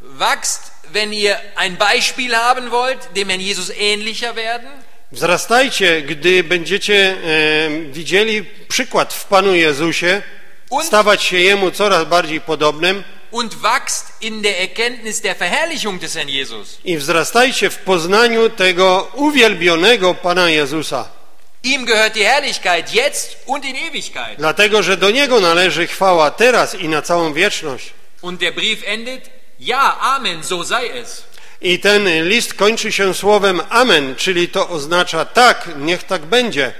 Wachst, wenn ihr ein Beispiel haben wollt, dem Herrn Jesus ähnlicher werden. Wzrastajcie, gdy będziecie e, widzieli przykład w Panu Jezusie, und, stawać się Jemu coraz bardziej podobnym. Und wächst in der Erkenntnis der Verherrlichung des Herrn Jesus. I wzrastajcie w poznaniu tego uwielbionego Pana Jezusa. Ihm gehört die Herrlichkeit jetzt und in Ewigkeit. Dlatego, że do Niego należy chwała teraz i na całą wieczność. Und der Brief endet: ja, amen, so sei es. I ten list kończy się słowem amen, czyli to oznacza tak, niech tak będzie.